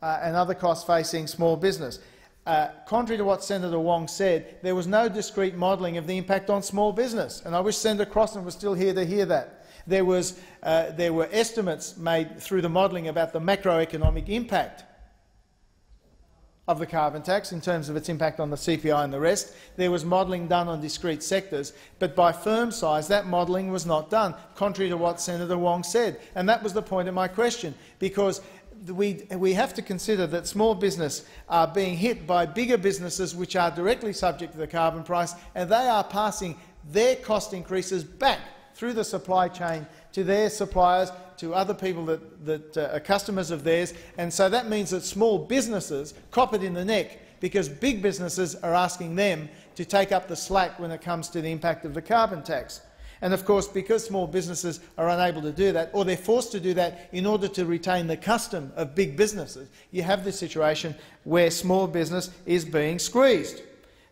uh, and other costs facing small business. Uh, contrary to what Senator Wong said, there was no discrete modelling of the impact on small business, and I wish Senator Crossan was still here to hear that. There, was, uh, there were estimates made through the modelling about the macroeconomic impact of the carbon tax in terms of its impact on the C P I and the rest. There was modelling done on discrete sectors, but by firm size that modelling was not done, contrary to what Senator Wong said. And that was the point of my question, because we, we have to consider that small business are being hit by bigger businesses which are directly subject to the carbon price, and they are passing their cost increases back through the supply chain to their suppliers, to other people that, that uh, are customers of theirs. And so that means that small businesses cop it in the neck because big businesses are asking them to take up the slack when it comes to the impact of the carbon tax. And of course, because small businesses are unable to do that, or they're forced to do that in order to retain the custom of big businesses, you have this situation where small business is being squeezed.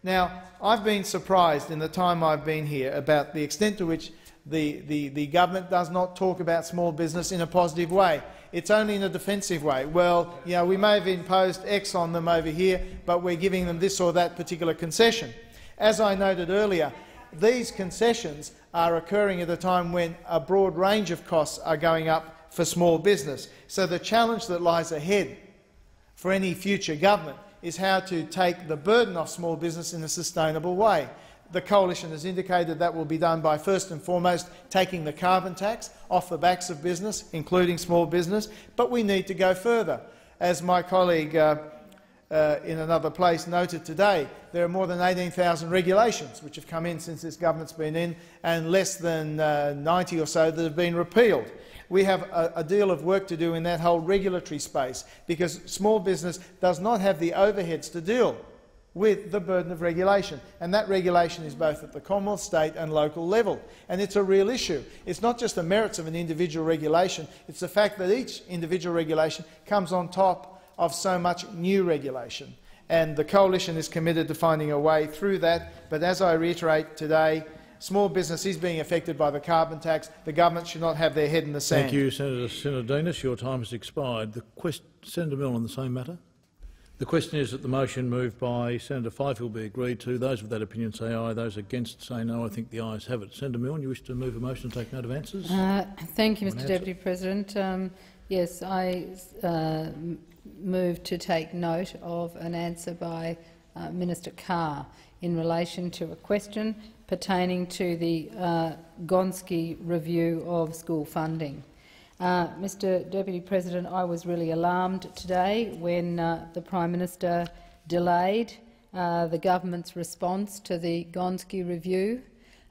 Now, I've been surprised in the time I've been here about the extent to which The, the, the government does not talk about small business in a positive way. It's only in a defensive way. Well, you know, we may have imposed X on them over here, but we're giving them this or that particular concession. As I noted earlier, these concessions are occurring at a time when a broad range of costs are going up for small business. So the challenge that lies ahead for any future government is how to take the burden off small business in a sustainable way. The Coalition has indicated that will be done by, first and foremost, taking the carbon tax off the backs of business, including small business, but we need to go further. As my colleague uh, uh, in another place noted today, there are more than eighteen thousand regulations which have come in since this government's been in, and less than uh, ninety or so that have been repealed. We have a, a deal of work to do in that whole regulatory space, because small business does not have the overheads to deal with the burden of regulation, and that regulation is both at the Commonwealth, state and local level. And it's a real issue. It's not just the merits of an individual regulation, it's the fact that each individual regulation comes on top of so much new regulation. And the Coalition is committed to finding a way through that, but as I reiterate today, small business is being affected by the carbon tax. The government should not have their head in the sand. Thank you, Senator, Senator Danis. Your time has expired. The quest Senator Mill on the same matter. The question is that the motion moved by Senator Fife will be agreed to. Those of that opinion say aye. Those against say no. I think the ayes have it. Senator Milne, you wish to move a motion to take note of answers? Uh, thank you, Mister Deputy President. Um, yes, I uh, move to take note of an answer by uh, Minister Carr in relation to a question pertaining to the uh, Gonski review of school funding. Uh, Mister Deputy President, I was really alarmed today when uh, the Prime Minister delayed uh, the government's response to the Gonski review.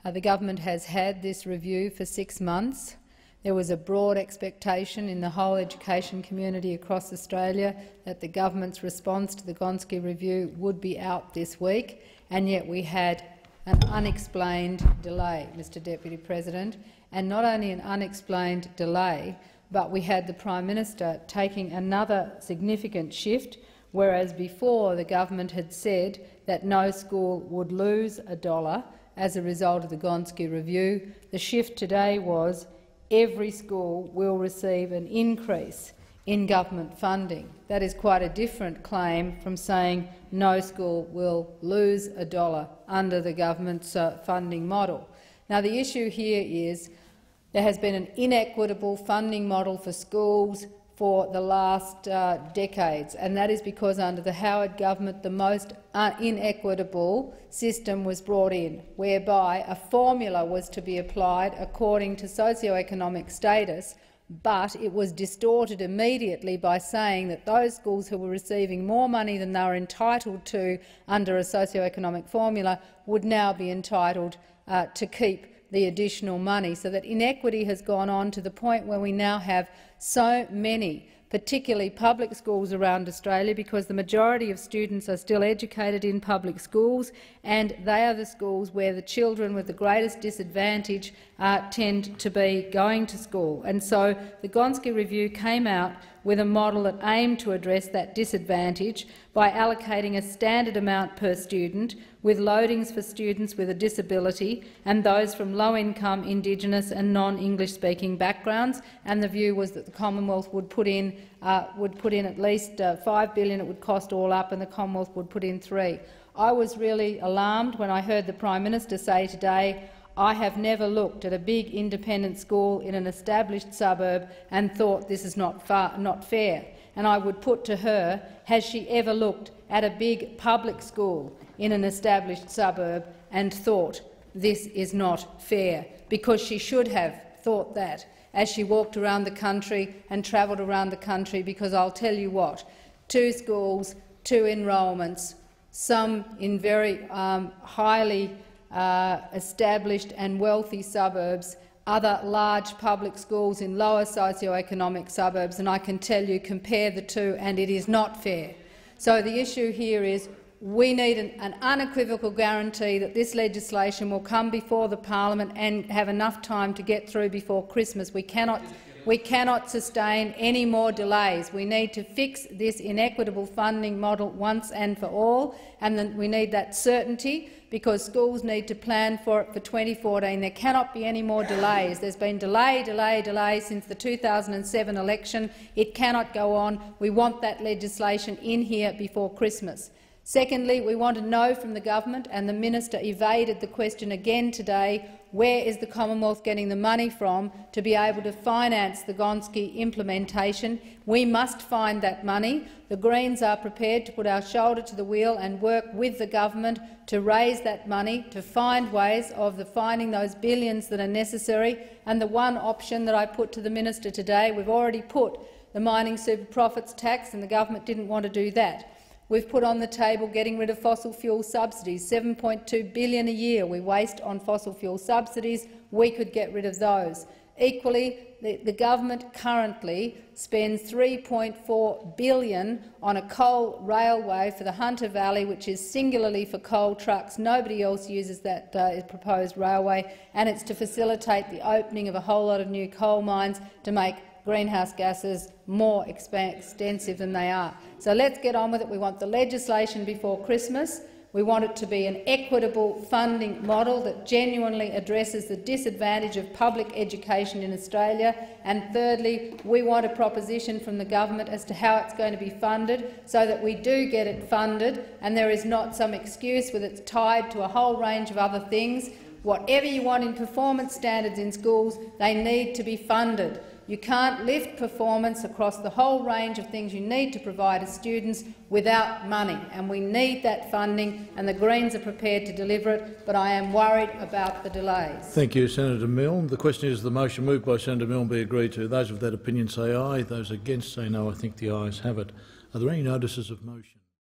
Uh, the government has had this review for six months. There was a broad expectation in the whole education community across Australia that the government's response to the Gonski review would be out this week. and yet we had an unexplained delay, Mister Deputy President, and not only an unexplained delay, but we had the Prime Minister taking another significant shift, whereas before the government had said that no school would lose a dollar as a result of the Gonski review. The shift today was every school will receive an increase in government funding. That is quite a different claim from saying no school will lose a dollar under the government's uh, funding model. Now, the issue here is there has been an inequitable funding model for schools for the last uh, decades, and that is because under the Howard government the most inequitable system was brought in, whereby a formula was to be applied according to socio-economic status, but it was distorted immediately by saying that those schools who were receiving more money than they were entitled to under a socio-economic formula would now be entitled uh, to keep the additional money, so that inequity has gone on to the point where we now have so many, particularly public schools around Australia, because the majority of students are still educated in public schools, and they are the schools where the children with the greatest disadvantage uh, tend to be going to school. And so the Gonski review came out with a model that aimed to address that disadvantage by allocating a standard amount per student, with loadings for students with a disability and those from low-income, Indigenous and non-English-speaking backgrounds. And the view was that the Commonwealth would put in uh, would put in at least uh, five billion dollars. It would cost all up, and the Commonwealth would put in three. I was really alarmed when I heard the Prime Minister say today, "I have never looked at a big independent school in an established suburb and thought this is not, far, not fair." And I would put to her, has she ever looked at a big public school in an established suburb and thought this is not fair? Because she should have thought that as she walked around the country and travelled around the country, because I'll tell you what, two schools, two enrolments, some in very um, highly Uh, established and wealthy suburbs, other large public schools in lower socio-economic suburbs, and I can tell you, compare the two, and it is not fair. So the issue here is we need an, an unequivocal guarantee that this legislation will come before the parliament and have enough time to get through before Christmas. We cannot, we cannot sustain any more delays. We need to fix this inequitable funding model once and for all, and then we need that certainty, because schools need to plan for it for twenty fourteen. There cannot be any more delays. There's been delay, delay, delay since the two thousand seven election. It cannot go on. We want that legislation in here before Christmas. Secondly, we want to know from the government, and the minister evaded the question again today, where is the Commonwealth getting the money from to be able to finance the Gonski implementation? We must find that money. The Greens are prepared to put our shoulder to the wheel and work with the government to raise that money, to find ways of the finding those billions that are necessary. And the one option that I put to the minister today, we've already put the mining super profits tax, and the government didn't want to do that. We've put on the table getting rid of fossil fuel subsidies, seven point two billion dollars a year we waste on fossil fuel subsidies. We could get rid of those. Equally, the, the government currently spends three point four billion dollars on a coal railway for the Hunter Valley, which is singularly for coal trucks. Nobody else uses that uh, proposed railway, and it's to facilitate the opening of a whole lot of new coal mines to make greenhouse gases more extensive than they are. So let's get on with it. We want the legislation before Christmas. We want it to be an equitable funding model that genuinely addresses the disadvantage of public education in Australia. And thirdly, we want a proposition from the government as to how it's going to be funded, so that we do get it funded and there is not some excuse with it's tied to a whole range of other things. Whatever you want in performance standards in schools, they need to be funded. You can't lift performance across the whole range of things you need to provide to students without money, and we need that funding, and the Greens are prepared to deliver it, but I am worried about the delays. Thank you, Senator Milne. The question is, the motion moved by Senator Milne be agreed to. Those of that opinion say aye. Those against say no. I think the ayes have it. Are there any notices of motion?